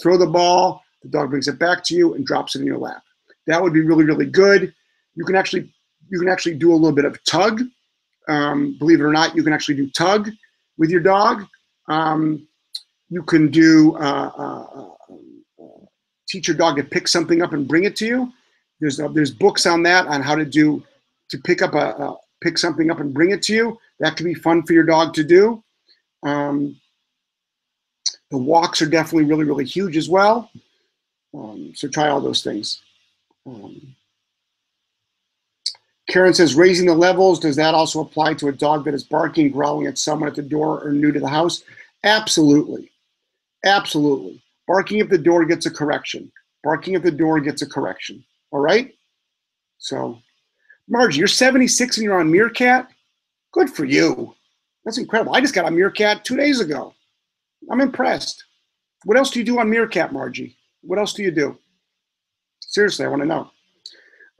Throw the ball, the dog brings it back to you and drops it in your lap. That would be really, really good. You can actually, you can actually do a little bit of tug. Um, believe it or not, you can actually do tug with your dog. Um, you can do, uh, uh, uh, teach your dog to pick something up and bring it to you. There's, uh, there's books on that, on how to do, to pick up a, uh, pick something up and bring it to you. That could be fun for your dog to do. Um, the walks are definitely really, really huge as well. Um, so try all those things. Um, Karen says, raising the levels, does that also apply to a dog that is barking, growling at someone at the door or new to the house? Absolutely. Absolutely. Barking at the door gets a correction. Barking at the door gets a correction. All right? So, Margie, you're seventy-six and you're on Meerkat? Good for you. That's incredible. I just got on Meerkat two days ago. I'm impressed. What else do you do on Meerkat, Margie? What else do you do? Seriously, I want to know.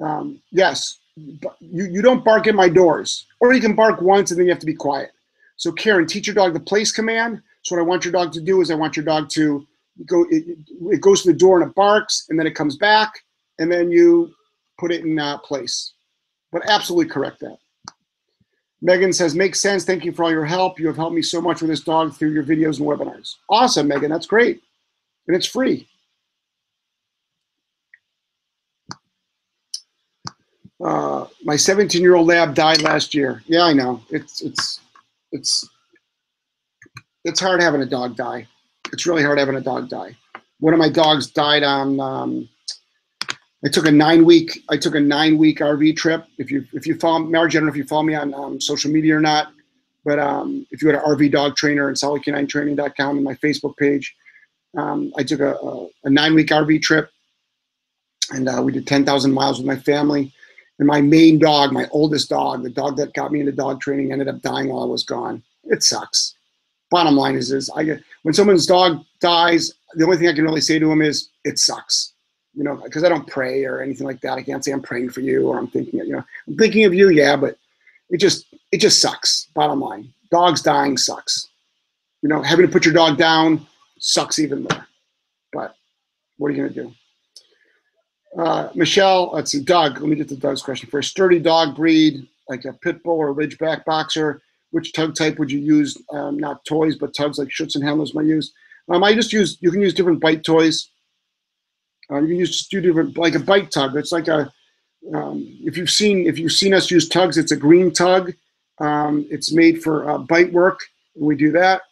Um, yes. You, you don't bark at my doors, or you can bark once and then you have to be quiet. So Karen, teach your dog the place command. So what I want your dog to do is I want your dog to go, it, it goes to the door and it barks and then it comes back and then you put it in uh, place. But absolutely correct that. Megan says, makes sense. Thank you for all your help. You have helped me so much with this dog through your videos and webinars. Awesome, Megan, that's great. And it's free. Uh, my seventeen-year-old lab died last year. Yeah, I know. It's it's it's it's hard having a dog die. It's really hard having a dog die. One of my dogs died on. Um, I took a nine-week. I took a nine-week R V trip. If you if you follow Margie, I don't know if you follow me on um, social media or not, but um, if you go to R V Dog Trainer and Solid K nine Training dot com and my Facebook page, um, I took a, a, a nine-week R V trip, and uh, we did ten thousand miles with my family. And my main dog, my oldest dog, the dog that got me into dog training, ended up dying while I was gone. It sucks. Bottom line is, is I get, when someone's dog dies, the only thing I can really say to them is, it sucks. You know, because I don't pray or anything like that. I can't say I'm praying for you or I'm thinking, you know, I'm thinking of you, yeah, but it just, it just sucks. Bottom line, dogs dying sucks. You know, having to put your dog down sucks even more. But what are you going to do? Uh, Michelle, let's see, Doug, let me get to Doug's question first. Sturdy dog breed, like a pit bull or a ridgeback boxer, which tug type would you use? Um, not toys, but tugs like Schutz and handlers might use. Um, I just use, you can use different bite toys. Uh, you can use two different, like a bite tug. It's like a, um, if you've seen, if you've seen us use tugs, it's a green tug. Um, it's made for uh, bite work. We do that.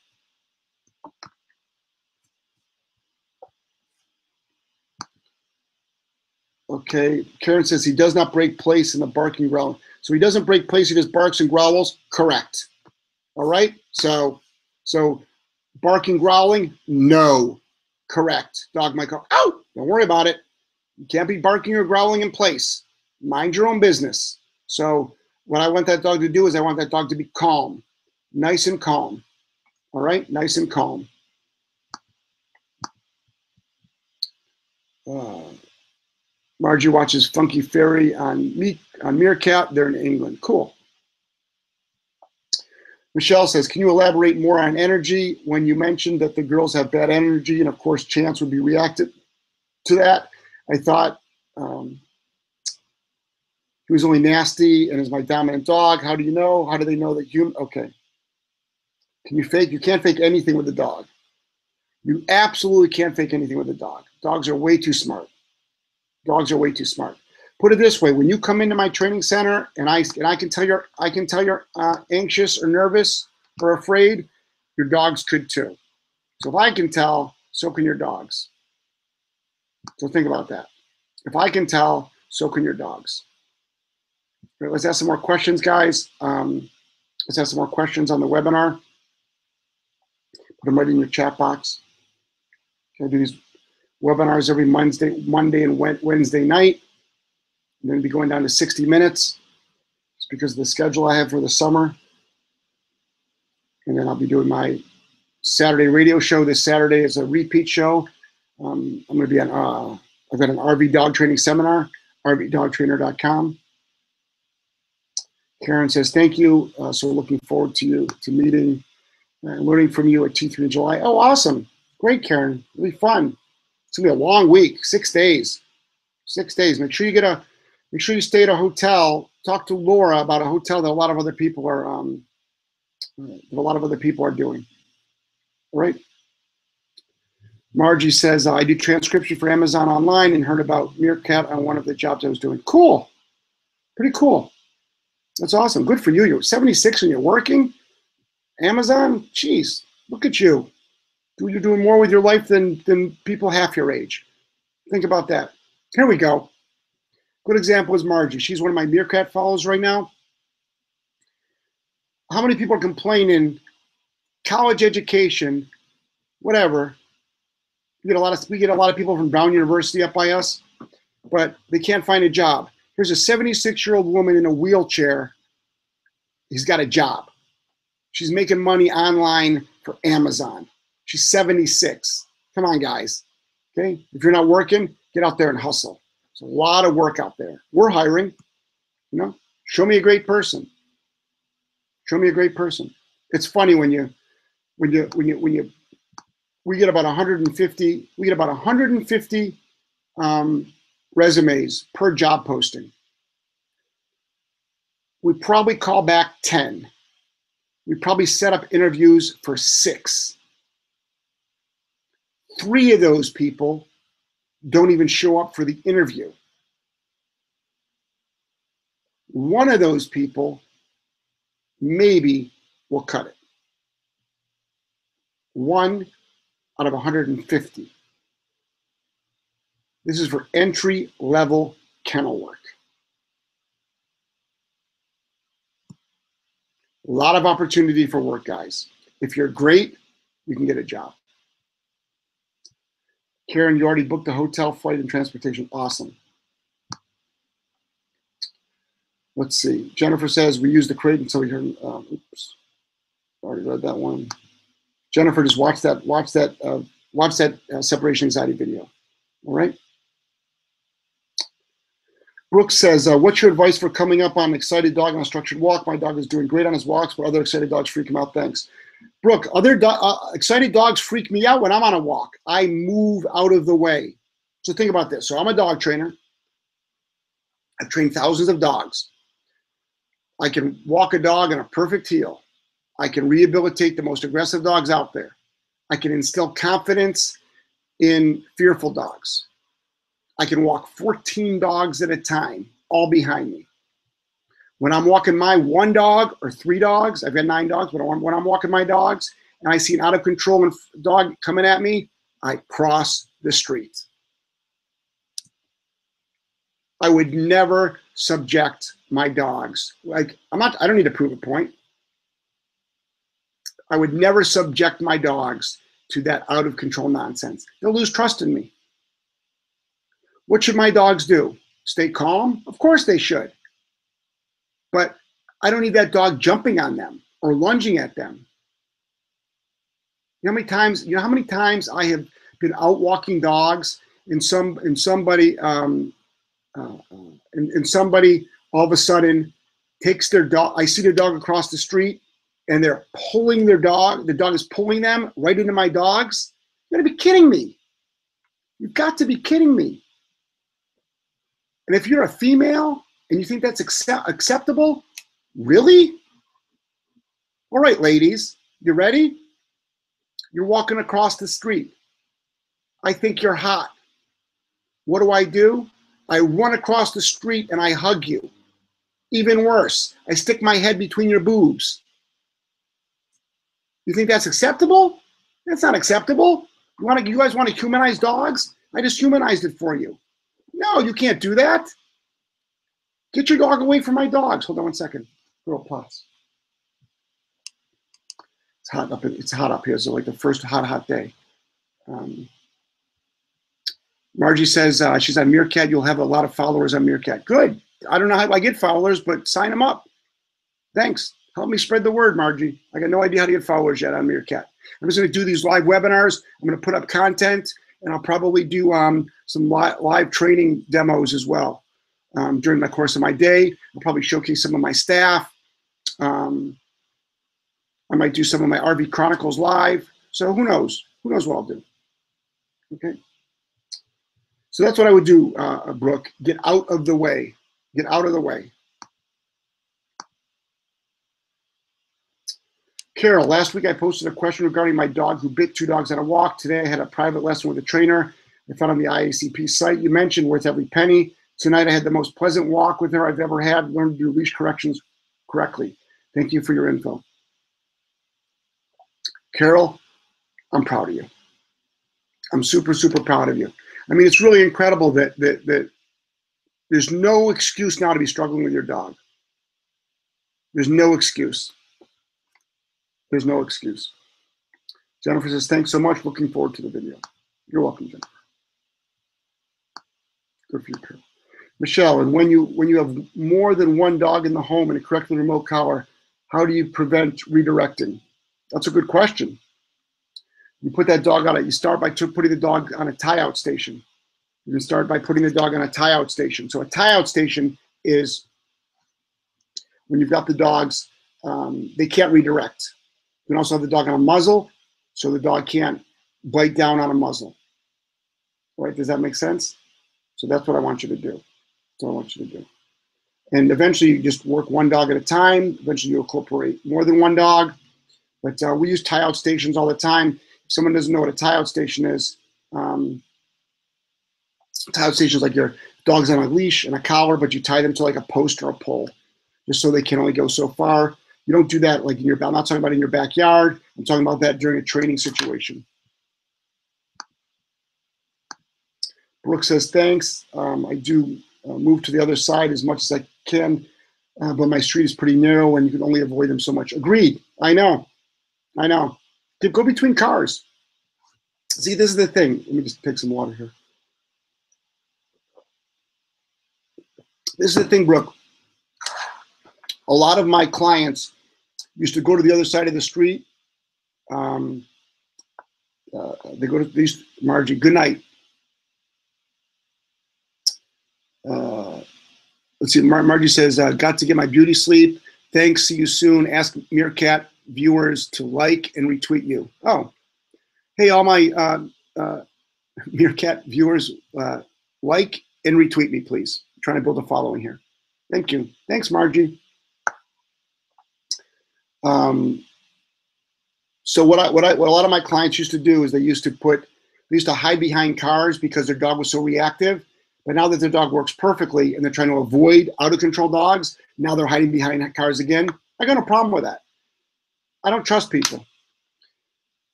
Okay, Karen says he does not break place in the barking growl. So he doesn't break place, he just barks and growls. Correct. All right, so so barking, growling, no. Correct. Dog might go, ow, don't worry about it. You can't be barking or growling in place. Mind your own business. So what I want that dog to do is I want that dog to be calm, nice and calm. All right, nice and calm. Uh, Margie watches Funky Fairy on, Me on Meerkat. They're in England. Cool. Michelle says, can you elaborate more on energy? When you mentioned that the girls have bad energy, and of course, Chance would be reactive to that, I thought um, he was only nasty and is my dominant dog. How do you know? How do they know that you? Okay. Can you fake? You can't fake anything with a dog. You absolutely can't fake anything with a dog. Dogs are way too smart. Dogs are way too smart. Put it this way: when you come into my training center, and I and I can tell you're I can tell you're uh, anxious or nervous or afraid, your dogs could too. So if I can tell, so can your dogs. So think about that. If I can tell, so can your dogs. All right, let's ask some more questions, guys. Um, let's ask some more questions on the webinar. Put them right in your chat box. Can I do these? Webinars every Monday, Monday and Wednesday night. I'm going to be going down to sixty minutes. It's because of the schedule I have for the summer. And then I'll be doing my Saturday radio show. This Saturday is a repeat show. Um, I'm going to be on, uh, I've got an R V dog training seminar, R V dog trainer dot com. Karen says, thank you. Uh, so we're looking forward to you, to meeting and learning from you at T three in July. Oh, awesome. Great, Karen. It'll be fun. It's going to be a long week, six days, six days. Make sure you get a, make sure you stay at a hotel. Talk to Laura about a hotel that a lot of other people are, um, that a lot of other people are doing. All right. Margie says, I do transcription for Amazon online and heard about Meerkat on one of the jobs I was doing. Cool. Pretty cool. That's awesome. Good for you. You're seventy-six and you're working. Amazon, jeez, look at you. You're doing more with your life than, than people half your age. Think about that. Here we go. Good example is Margie. She's one of my Meerkat followers right now. How many people are complaining, college education, whatever. We get a lot of, we get a lot of people from Brown University up by us, but they can't find a job. Here's a seventy-six-year-old woman in a wheelchair. She's got a job. She's making money online for Amazon. She's seventy-six. Come on, guys. Okay? If you're not working, get out there and hustle. There's a lot of work out there. We're hiring. You know? Show me a great person. Show me a great person. It's funny when you when you when you when you we get about one hundred fifty, we get about one hundred fifty um resumes per job posting. We probably call back ten. We probably set up interviews for six. Three of those people don't even show up for the interview. One of those people maybe will cut it. One out of one hundred fifty. This is for entry-level kennel work. A lot of opportunity for work, guys. If you're great, you can get a job. Karen, you already booked the hotel, flight, and transportation. Awesome. Let's see. Jennifer says, we use the crate until we heard, uh, oops, already read that one. Jennifer, just watch that, watch that, uh, watch that uh, separation anxiety video. All right. Brooke says, uh, what's your advice for coming up on an excited dog on a structured walk? My dog is doing great on his walks, but other excited dogs freak him out. Thanks. Brooke, other do uh, excited dogs freak me out when I'm on a walk. I move out of the way. So think about this. So I'm a dog trainer. I've trained thousands of dogs. I can walk a dog in a perfect heel. I can rehabilitate the most aggressive dogs out there. I can instill confidence in fearful dogs. I can walk fourteen dogs at a time, all behind me. When I'm walking my one dog or three dogs, I've got nine dogs, but when I'm walking my dogs and I see an out of control dog coming at me, I cross the street. I would never subject my dogs. Like, I'm not, I don't need to prove a point. I would never subject my dogs to that out of control nonsense. They'll lose trust in me. What should my dogs do? Stay calm? Of course they should. But I don't need that dog jumping on them or lunging at them. You know how many times, you know how many times I have been out walking dogs and some and somebody um, uh, and, and somebody all of a sudden takes their dog. I see their dog across the street and they're pulling their dog. The dog is pulling them right into my dogs. You gotta be kidding me. You've got to be kidding me. And if you're a female and you think that's accept acceptable, really? All right, ladies, you ready? You're walking across the street. I think you're hot. What do I do? I run across the street and I hug you. Even worse, I stick my head between your boobs. You think that's acceptable? That's not acceptable. You want to, you guys want to humanize dogs? I just humanized it for you. No, you can't do that. Get your dog away from my dogs. Hold on one second. Real pause. It's hot up. It's hot up here. It's like the first hot, hot day. Um, Margie says uh, she's on Meerkat. You'll have a lot of followers on Meerkat. Good. I don't know how I get followers, but sign them up. Thanks. Help me spread the word, Margie. I got no idea how to get followers yet on Meerkat. I'm just going to do these live webinars. I'm going to put up content. and I'll probably do um, some li live training demos as well um, during the course of my day. I'll probably showcase some of my staff. Um, I might do some of my R V Chronicles live. So who knows? Who knows what I'll do? Okay. So that's what I would do, uh, Brooke. Get out of the way. Get out of the way. Carol, last week I posted a question regarding my dog who bit two dogs on a walk. Today I had a private lesson with a trainer I found on the I A C P site. You mentioned worth every penny. Tonight I had the most pleasant walk with her I've ever had. Learned to do leash corrections correctly. Thank you for your info. Carol, I'm proud of you. I'm super, super proud of you. I mean, it's really incredible that, that, that there's no excuse now to be struggling with your dog. There's no excuse. There's no excuse. Jennifer says, thanks so much. Looking forward to the video. You're welcome, Jennifer. Good for you, Carol. Michelle, and when you, when you have more than one dog in the home and a correctly remote collar, how do you prevent redirecting? That's a good question. You put that dog on it. You start by putting the dog on a tie-out station. You can start by putting the dog on a tie-out station. So a tie-out station is when you've got the dogs, um, they can't redirect. You can also have the dog on a muzzle, so the dog can't bite down on a muzzle. Right? Does that make sense? So that's what I want you to do. That's what I want you to do. And eventually, you just work one dog at a time. Eventually, you incorporate more than one dog. But uh, we use tie-out stations all the time. If someone doesn't know what a tie-out station is, um, tie-out stations like your dog's on a leash and a collar, but you tie them to like a post or a pole, just so they can only go so far. You don't do that like in your, I'm not talking about in your backyard. I'm talking about that during a training situation. Brooke says, thanks. Um, I do uh, move to the other side as much as I can, uh, but my street is pretty narrow and you can only avoid them so much. Agreed, I know. I know. Go between cars. See, this is the thing. Let me just take some water here. This is the thing, Brooke. A lot of my clients used to go to the other side of the street. Um, uh, they go to these, Margie, good night. Uh, let's see, Mar Margie says, uh, got to get my beauty sleep. Thanks, see you soon. Ask Meerkat viewers to like and retweet you. Oh, hey, all my uh, uh, Meerkat viewers, uh, like and retweet me, please. I'm trying to build a following here. Thank you. Thanks, Margie. Um, so what I, what I, what a lot of my clients used to do is they used to put, they used to hide behind cars because their dog was so reactive. But now that their dog works perfectly and they're trying to avoid out of control dogs, now they're hiding behind cars again. I got no problem with that. I don't trust people.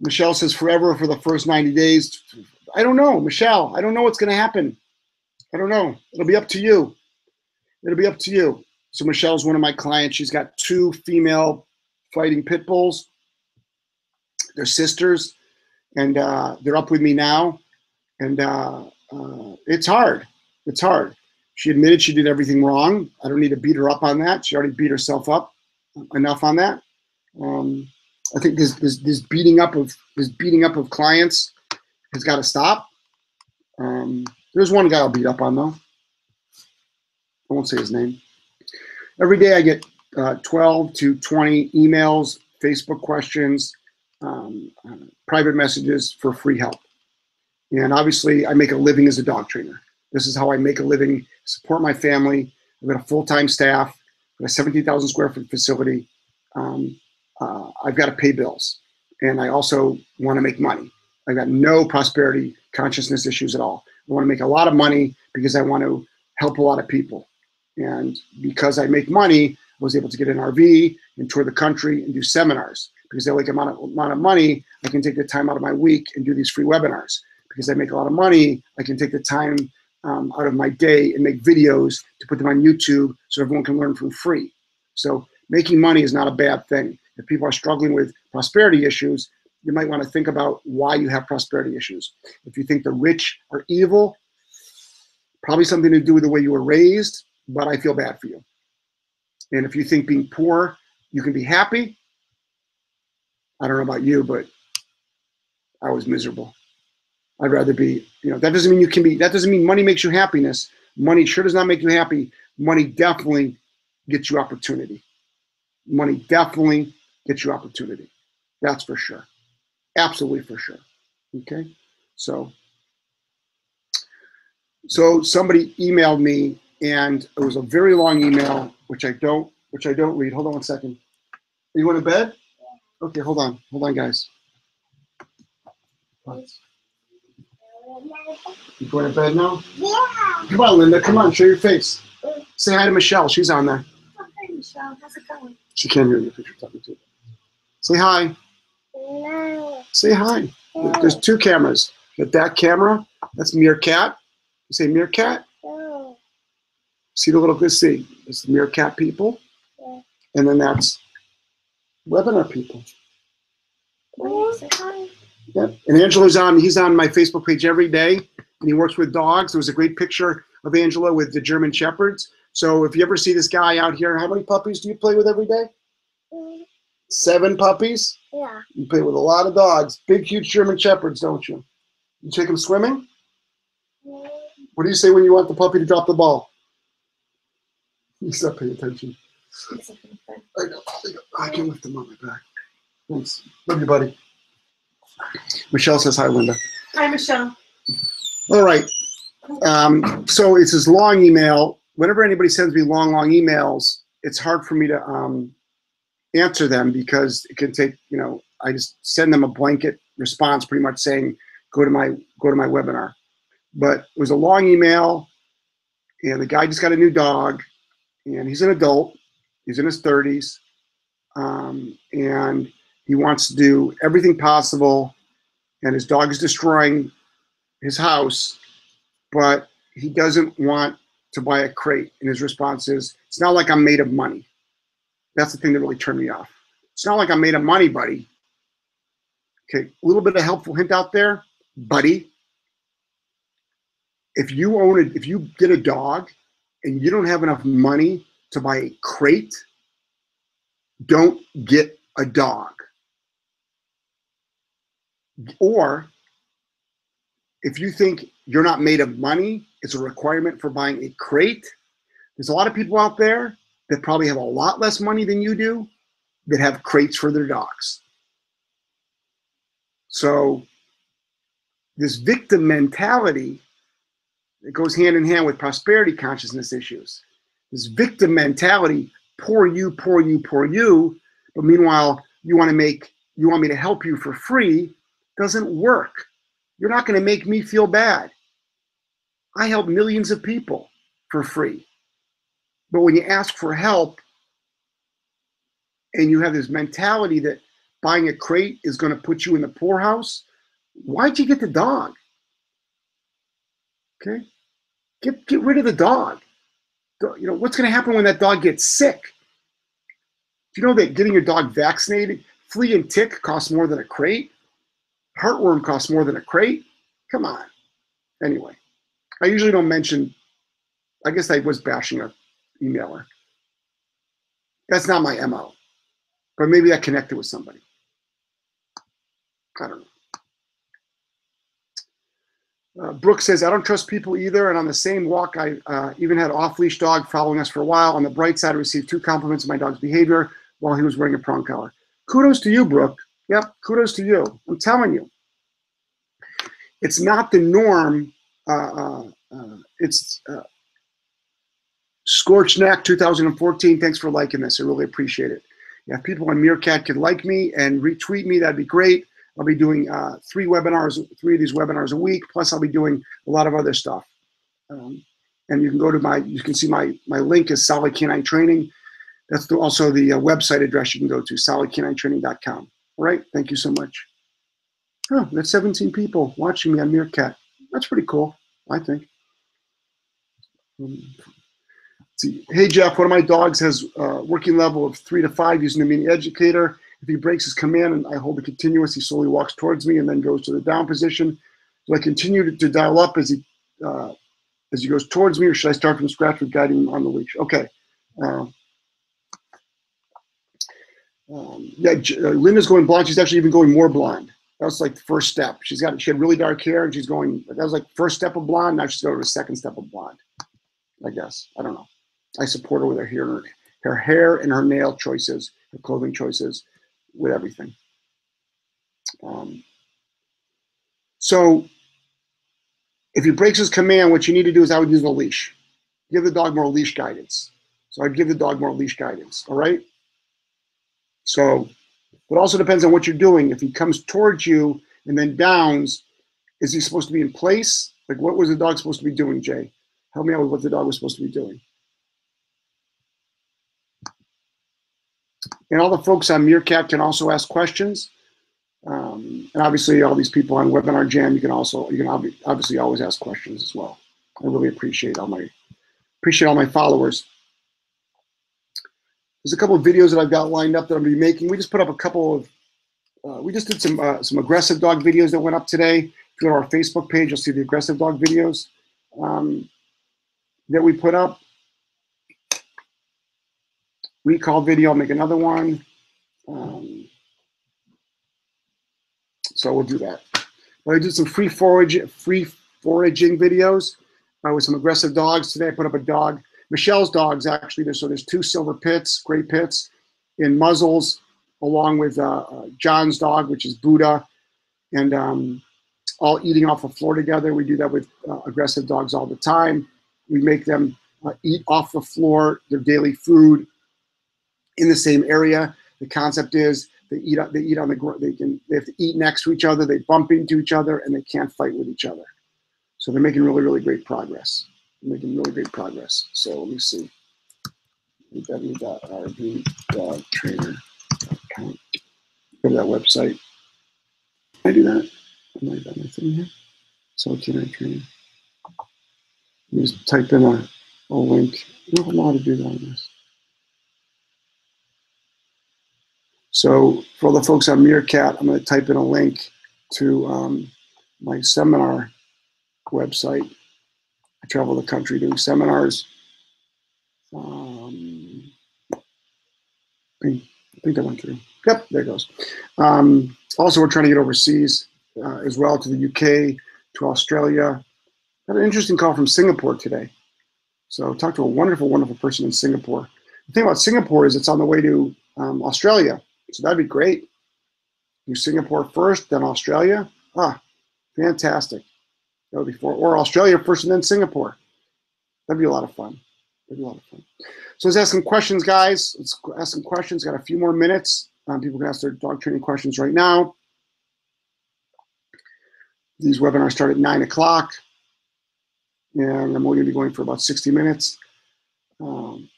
Michelle says forever for the first ninety days. I don't know, Michelle. I don't know what's going to happen. I don't know. It'll be up to you. It'll be up to you. So Michelle's one of my clients. She's got two female fighting pit bulls. They're sisters, and uh, they're up with me now. And uh, uh, it's hard. It's hard. She admitted she did everything wrong. I don't need to beat her up on that. She already beat herself up enough on that. Um, I think this, this this beating up of this beating up of clients has got to stop. Um, there's one guy I'll beat up on though. I won't say his name. Every day I get uh, twelve to twenty emails, Facebook questions, um, uh, private messages for free help. And obviously, I make a living as a dog trainer. This is how I make a living, support my family. I've got a full-time staff, I've got a seventeen thousand square foot facility. Um, Uh, I've got to pay bills, and I also want to make money. I've got no prosperity consciousness issues at all. I want to make a lot of money because I want to help a lot of people. And because I make money, I was able to get an R V and tour the country and do seminars. Because I make an amount of money, I can take the time out of my week and do these free webinars. Because I make a lot of money, I can take the time um, out of my day and make videos to put them on YouTube so everyone can learn for free. So making money is not a bad thing. If people are struggling with prosperity issues, you might want to think about why you have prosperity issues. If you think the rich are evil, probably something to do with the way you were raised, but I feel bad for you. And if you think being poor, you can be happy. I don't know about you, but I was miserable. I'd rather be, you know, that doesn't mean you can be, that doesn't mean money makes you happiness. Money sure does not make you happy. Money definitely gets you opportunity. Money definitely gets you opportunity. That's for sure. Absolutely for sure. Okay. So, so somebody emailed me and it was a very long email, which I don't, which I don't read. Hold on one second. Are you going to bed? Okay. Hold on. Hold on, guys. You going to bed now? Yeah. Come on, Linda. Come on. Show your face. Say hi to Michelle. She's on there. Oh, hi, Michelle. How's it going? She can't hear you if you're talking to her. Say hi. No. Say hi. No. There's two cameras. But that camera, that's Meerkat. You say Meerkat? No. See the little good see. It's the Meerkat people. Yeah. And then that's Webinar people. No. Say hi. Yep. And Angelo's on, he's on my Facebook page every day, and he works with dogs. There was a great picture of Angelo with the German Shepherds. So if you ever see this guy out here, how many puppies do you play with every day? Mm. Seven puppies? Yeah. You play with a lot of dogs. Big, huge German Shepherds, don't you? You take them swimming? Mm. What do you say when you want the puppy to drop the ball? He's not paying attention. I know, I know. I can lift him on my back. Thanks. Love you, buddy. Michelle says hi, Linda. Hi, Michelle. All right. Um, so it's this long email. Whenever anybody sends me long, long emails, it's hard for me to um, answer them because it can take, you know, I just send them a blanket response pretty much saying, go to my, go to my webinar. But it was a long email, and the guy just got a new dog, and he's an adult. He's in his thirties, um, and he wants to do everything possible, and his dog is destroying his house, but he doesn't want to buy a crate. And his response is, it's not like I'm made of money. That's the thing that really turned me off. It's not like I'm made of money, buddy. Okay, a little bit of helpful hint out there, buddy. If you own it, if you get a dog and you don't have enough money to buy a crate, don't get a dog. Or if you think you're not made of money, it's a requirement for buying a crate. There's a lot of people out there that probably have a lot less money than you do that have crates for their dogs. So this victim mentality, it goes hand in hand with prosperity consciousness issues. This victim mentality, poor you, poor you, poor you, but meanwhile, you want to make, you want me to help you for free, doesn't work. You're not going to make me feel bad. I help millions of people for free. But when you ask for help and you have this mentality that buying a crate is going to put you in the poorhouse, why'd you get the dog? Okay, get, get rid of the dog. You know, what's going to happen when that dog gets sick? Do you know that getting your dog vaccinated, flea and tick costs more than a crate? Heartworm costs more than a crate? Come on. Anyway, I usually don't mention, I guess I was bashing an emailer. That's not my M O, but maybe I connected with somebody. I don't know. Uh, Brooke says, I don't trust people either, and on the same walk, I uh, even had an off-leash dog following us for a while. On the bright side, I received two compliments of my dog's behavior while he was wearing a prong collar. Kudos to you, Brooke. Yep, kudos to you. I'm telling you, it's not the norm. Uh, uh, it's uh, Scorched Neck two thousand fourteen. Thanks for liking this. I really appreciate it. Yeah, if people on Meerkat could like me and retweet me, that'd be great. I'll be doing uh, three webinars, three of these webinars a week. Plus, I'll be doing a lot of other stuff. Um, and you can go to my, you can see my my link is Solid K nine Training. That's the, also the uh, website address you can go to, solid K nine training dot com. All right, thank you so much. Oh, that's seventeen people watching me on Meerkat. That's pretty cool, I think. Um, see. Hey, Jeff, one of my dogs has a uh, working level of three to five using the mini educator. If he breaks his command and I hold the continuous, he slowly walks towards me and then goes to the down position. Do I continue to, to dial up as he uh, as he goes towards me, or should I start from scratch with guiding him on the leash? Okay. Uh, Um, yeah, Linda's going blonde. She's actually even going more blonde. That was like the first step. She's got, she had really dark hair, and she's going, that was like first step of blonde. Now she's going to the second step of blonde, I guess. I don't know. I support her with her hair, her hair and her nail choices, her clothing choices, with everything. Um, so if he breaks his command, what you need to do is I would use a leash. Give the dog more leash guidance. So I'd give the dog more leash guidance, all right? So, but also depends on what you're doing. If he comes towards you and then downs, is he supposed to be in place? Like, what was the dog supposed to be doing, Jay? Help me out with what the dog was supposed to be doing. And all the folks on Meerkat can also ask questions. Um, and obviously all these people on Webinar Jam, you can also, you can ob obviously always ask questions as well. I really appreciate all my, appreciate all my followers. There's a couple of videos that I've got lined up that I'm going to be making. We just put up a couple of, uh, we just did some uh, some aggressive dog videos that went up today. If you go to our Facebook page, you'll see the aggressive dog videos um, that we put up. Recall video, I'll make another one. Um, so we'll do that. But I did some free forage, free foraging videos uh, with some aggressive dogs. Today I put up a dog. Michelle's dogs, actually, there's, so there's two silver pits, gray pits, in muzzles, along with uh, uh, John's dog, which is Buddha, and um, all eating off the floor together. We do that with uh, aggressive dogs all the time. We make them uh, eat off the floor, their daily food, in the same area. The concept is they eat, they eat on the ground, they, can, they have to eat next to each other, they bump into each other, and they can't fight with each other. So they're making really, really great progress. Making really great progress. So let me see. w w w dot r v dog trainer dot com. Go to that website. Can I do that? Am I got my thing here? Solid K nine Training. You just type in a, a link. I don't know how to do that on this. So for all the folks on Meerkat, I'm going to type in a link to um, my seminar website. I travel the country doing seminars. Um, I think I went through. Yep, there it goes. Um, also, we're trying to get overseas uh, as well, to the U K, to Australia. Had an interesting call from Singapore today. So talked to a wonderful, wonderful person in Singapore. The thing about Singapore is it's on the way to um, Australia. So that'd be great. Do Singapore first, then Australia. Ah, fantastic. That would be for, or Australia first and then Singapore. That'd be a lot of fun. That'd be a lot of fun. So let's ask some questions, guys. Let's ask some questions. Got a few more minutes. Um, people can ask their dog training questions right now. These webinars start at nine o'clock, and I'm only going to be going for about sixty minutes. Um,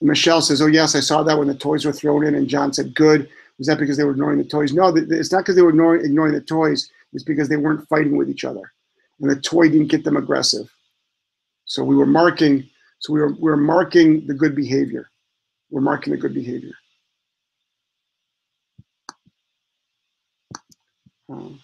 Michelle says, "Oh yes, I saw that when the toys were thrown in." And John said, "Good." Was that because they were ignoring the toys? No, it's not because they were ignoring, ignoring the toys. It's because they weren't fighting with each other. And the toy didn't get them aggressive. So we were marking, so we were, we were marking the good behavior. We're marking the good behavior. Um,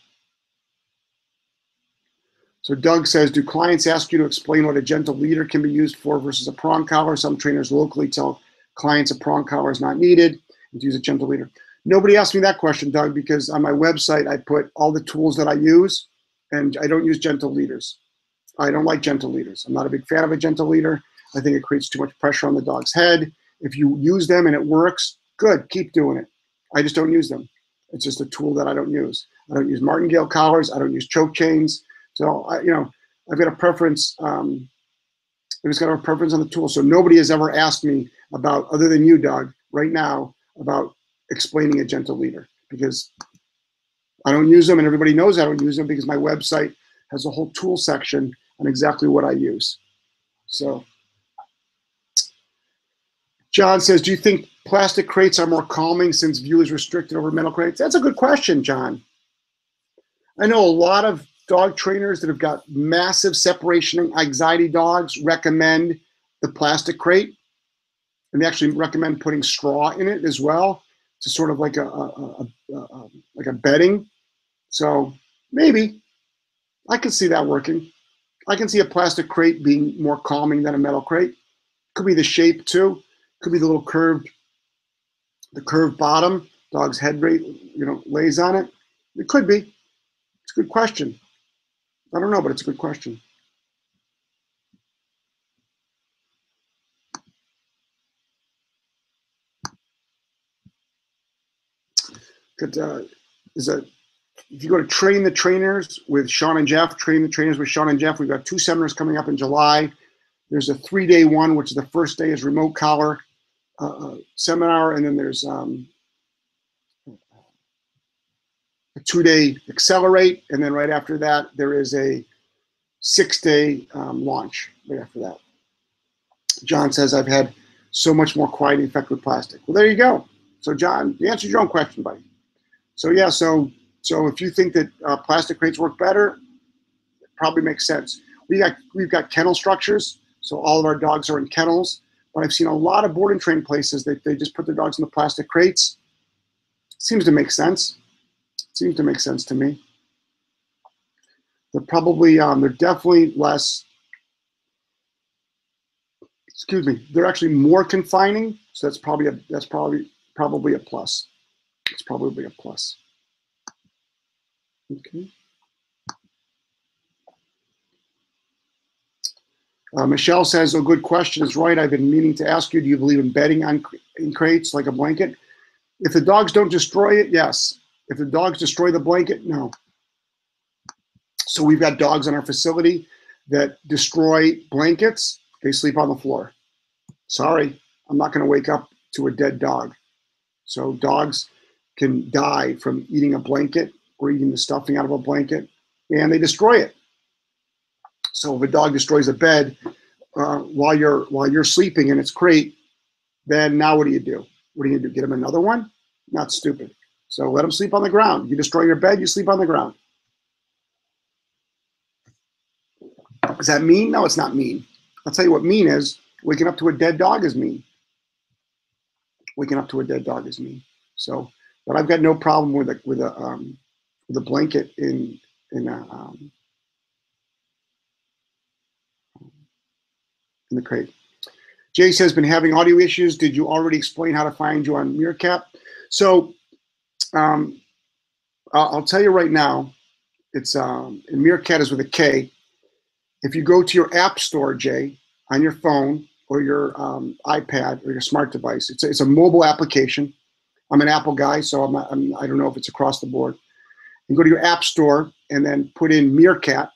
so Doug says, do clients ask you to explain what a gentle leader can be used for versus a prong collar? Some trainers locally tell clients a prong collar is not needed and to use a gentle leader. Nobody asked me that question, Doug, because on my website, I put all the tools that I use. And I don't use gentle leaders. I don't like gentle leaders. I'm not a big fan of a gentle leader. I think it creates too much pressure on the dog's head. If you use them and it works, good, keep doing it. I just don't use them. It's just a tool that I don't use. I don't use martingale collars. I don't use choke chains. So, I, you know, I've got a preference. Um, I've just got a preference on the tool. So nobody has ever asked me about, other than you, Doug, right now, about explaining a gentle leader, because I don't use them, and everybody knows I don't use them because my website has a whole tool section on exactly what I use. So, John says, do you think plastic crates are more calming since view is restricted over metal crates? That's a good question, John. I know a lot of dog trainers that have got massive separation anxiety dogs recommend the plastic crate, and they actually recommend putting straw in it as well, to sort of like a, a, a, a like a bedding. So maybe I can see that working. I can see a plastic crate being more calming than a metal crate. Could be the shape too. Could be the little curved, the curved bottom, dog's head rate, you know, lays on it. It could be. It's a good question. I don't know, but it's a good question. Could, uh, is a, if you go to Train the Trainers with Sean and Jeff, Train the Trainers with Sean and Jeff, we've got two seminars coming up in July. There's a three-day one, which is the first day is remote collar uh, seminar, and then there's um, a two-day accelerate, and then right after that, there is a six-day um, launch right after that. John says, I've had so much more quiet and effect with plastic. Well, there you go. So, John, you answered your own question, buddy. So, yeah, so so if you think that uh, plastic crates work better, it probably makes sense. We got, we've got kennel structures, so all of our dogs are in kennels. But I've seen a lot of board and train places that they just put their dogs in the plastic crates. Seems to make sense. Seems to make sense to me. They're probably, um, they're definitely less, excuse me, they're actually more confining. So that's probably a, that's probably, probably a plus. It's probably a plus. Okay. Uh, Michelle says, oh, good question is right. I've been meaning to ask you, do you believe in bedding on in crates like a blanket? If the dogs don't destroy it, yes. If the dogs destroy the blanket, no. So we've got dogs in our facility that destroy blankets. They sleep on the floor. Sorry, I'm not going to wake up to a dead dog. So dogs can die from eating a blanket or eating the stuffing out of a blanket, and they destroy it. So if a dog destroys a bed uh, while you're while you're sleeping in its crate, then now what do you do? What do you do? Get him another one? Not stupid. So let him sleep on the ground. You destroy your bed, you sleep on the ground. Is that mean? No, it's not mean. I'll tell you what mean is. Waking up to a dead dog is mean. Waking up to a dead dog is mean. So, but I've got no problem with a with a um, with a blanket in in a, um, in the crate. Jay says, been having audio issues. Did you already explain how to find you on Meerkat? So, um, I'll tell you right now, it's um, and Meerkat is with a K. If you go to your app store, Jay, on your phone, or your um, iPad or your smart device. It's a, it's a mobile application. I'm an Apple guy, so I'm, I'm, I don't know if it's across the board. You go to your app store and then put in Meerkat,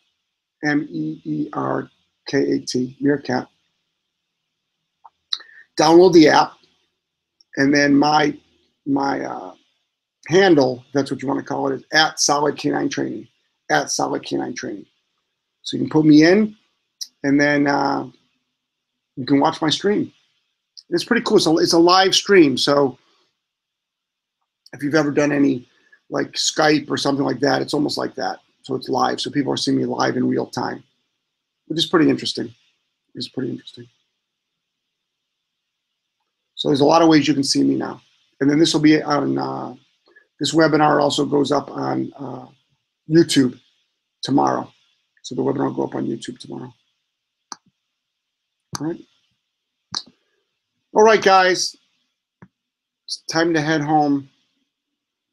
M E E R K A T, Meerkat. Download the app, and then my my uh, handle, that's what you want to call it, is at Solid K nine Training, at Solid K nine Training. So you can put me in, and then uh, you can watch my stream. It's pretty cool. It's a, it's a live stream. So if you've ever done any like Skype or something like that, it's almost like that. So it's live. So people are seeing me live in real time, which is pretty interesting. It's pretty interesting. So there's a lot of ways you can see me now. And then this will be on, uh, this webinar also goes up on uh, YouTube tomorrow. So the webinar will go up on YouTube tomorrow. All right. All right, guys. It's time to head home.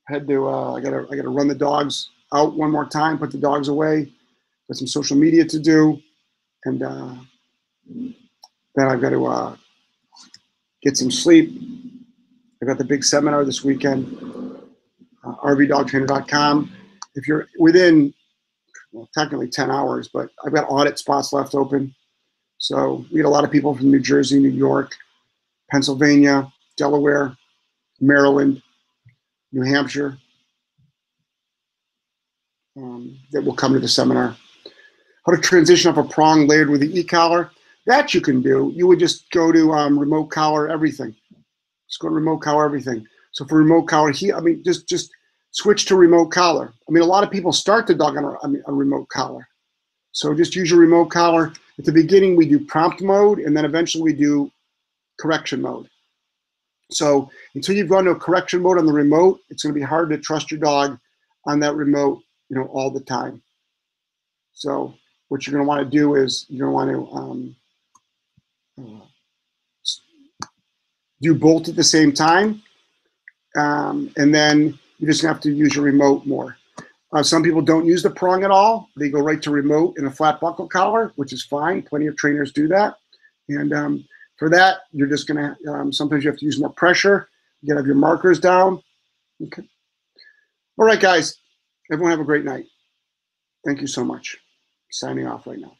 Head to. Uh, I gotta. I gotta run the dogs out one more time. Put the dogs away. Got some social media to do, and uh, then I've got to uh, get some sleep. I've got the big seminar this weekend. Uh, R V dog trainer dot com. If you're within, well, technically ten hours, but I've got audit spots left open. So we had a lot of people from New Jersey, New York, Pennsylvania, Delaware, Maryland, New Hampshire um, that will come to the seminar. How to transition off a prong layered with the e-collar. That you can do. You would just go to um, remote collar everything. Just go to remote collar everything. So for remote collar, he, I mean, just, just switch to remote collar. I mean, a lot of people start the dog on a, I mean, a remote collar. So just use your remote collar. At the beginning, we do prompt mode, and then eventually we do correction mode. So until you've gone to a correction mode on the remote, it's going to be hard to trust your dog on that remote, you know, all the time. So what you're going to want to do is you're going to want to um, do both at the same time, um, and then you're just going to have to use your remote more. Uh, some people don't use the prong at all. They go right to remote and a flat buckle collar, which is fine. Plenty of trainers do that. And um, for that, you're just gonna, um, sometimes you have to use more pressure. You gotta have your markers down. Okay. All right, guys, everyone have a great night. Thank you so much. Signing off right now.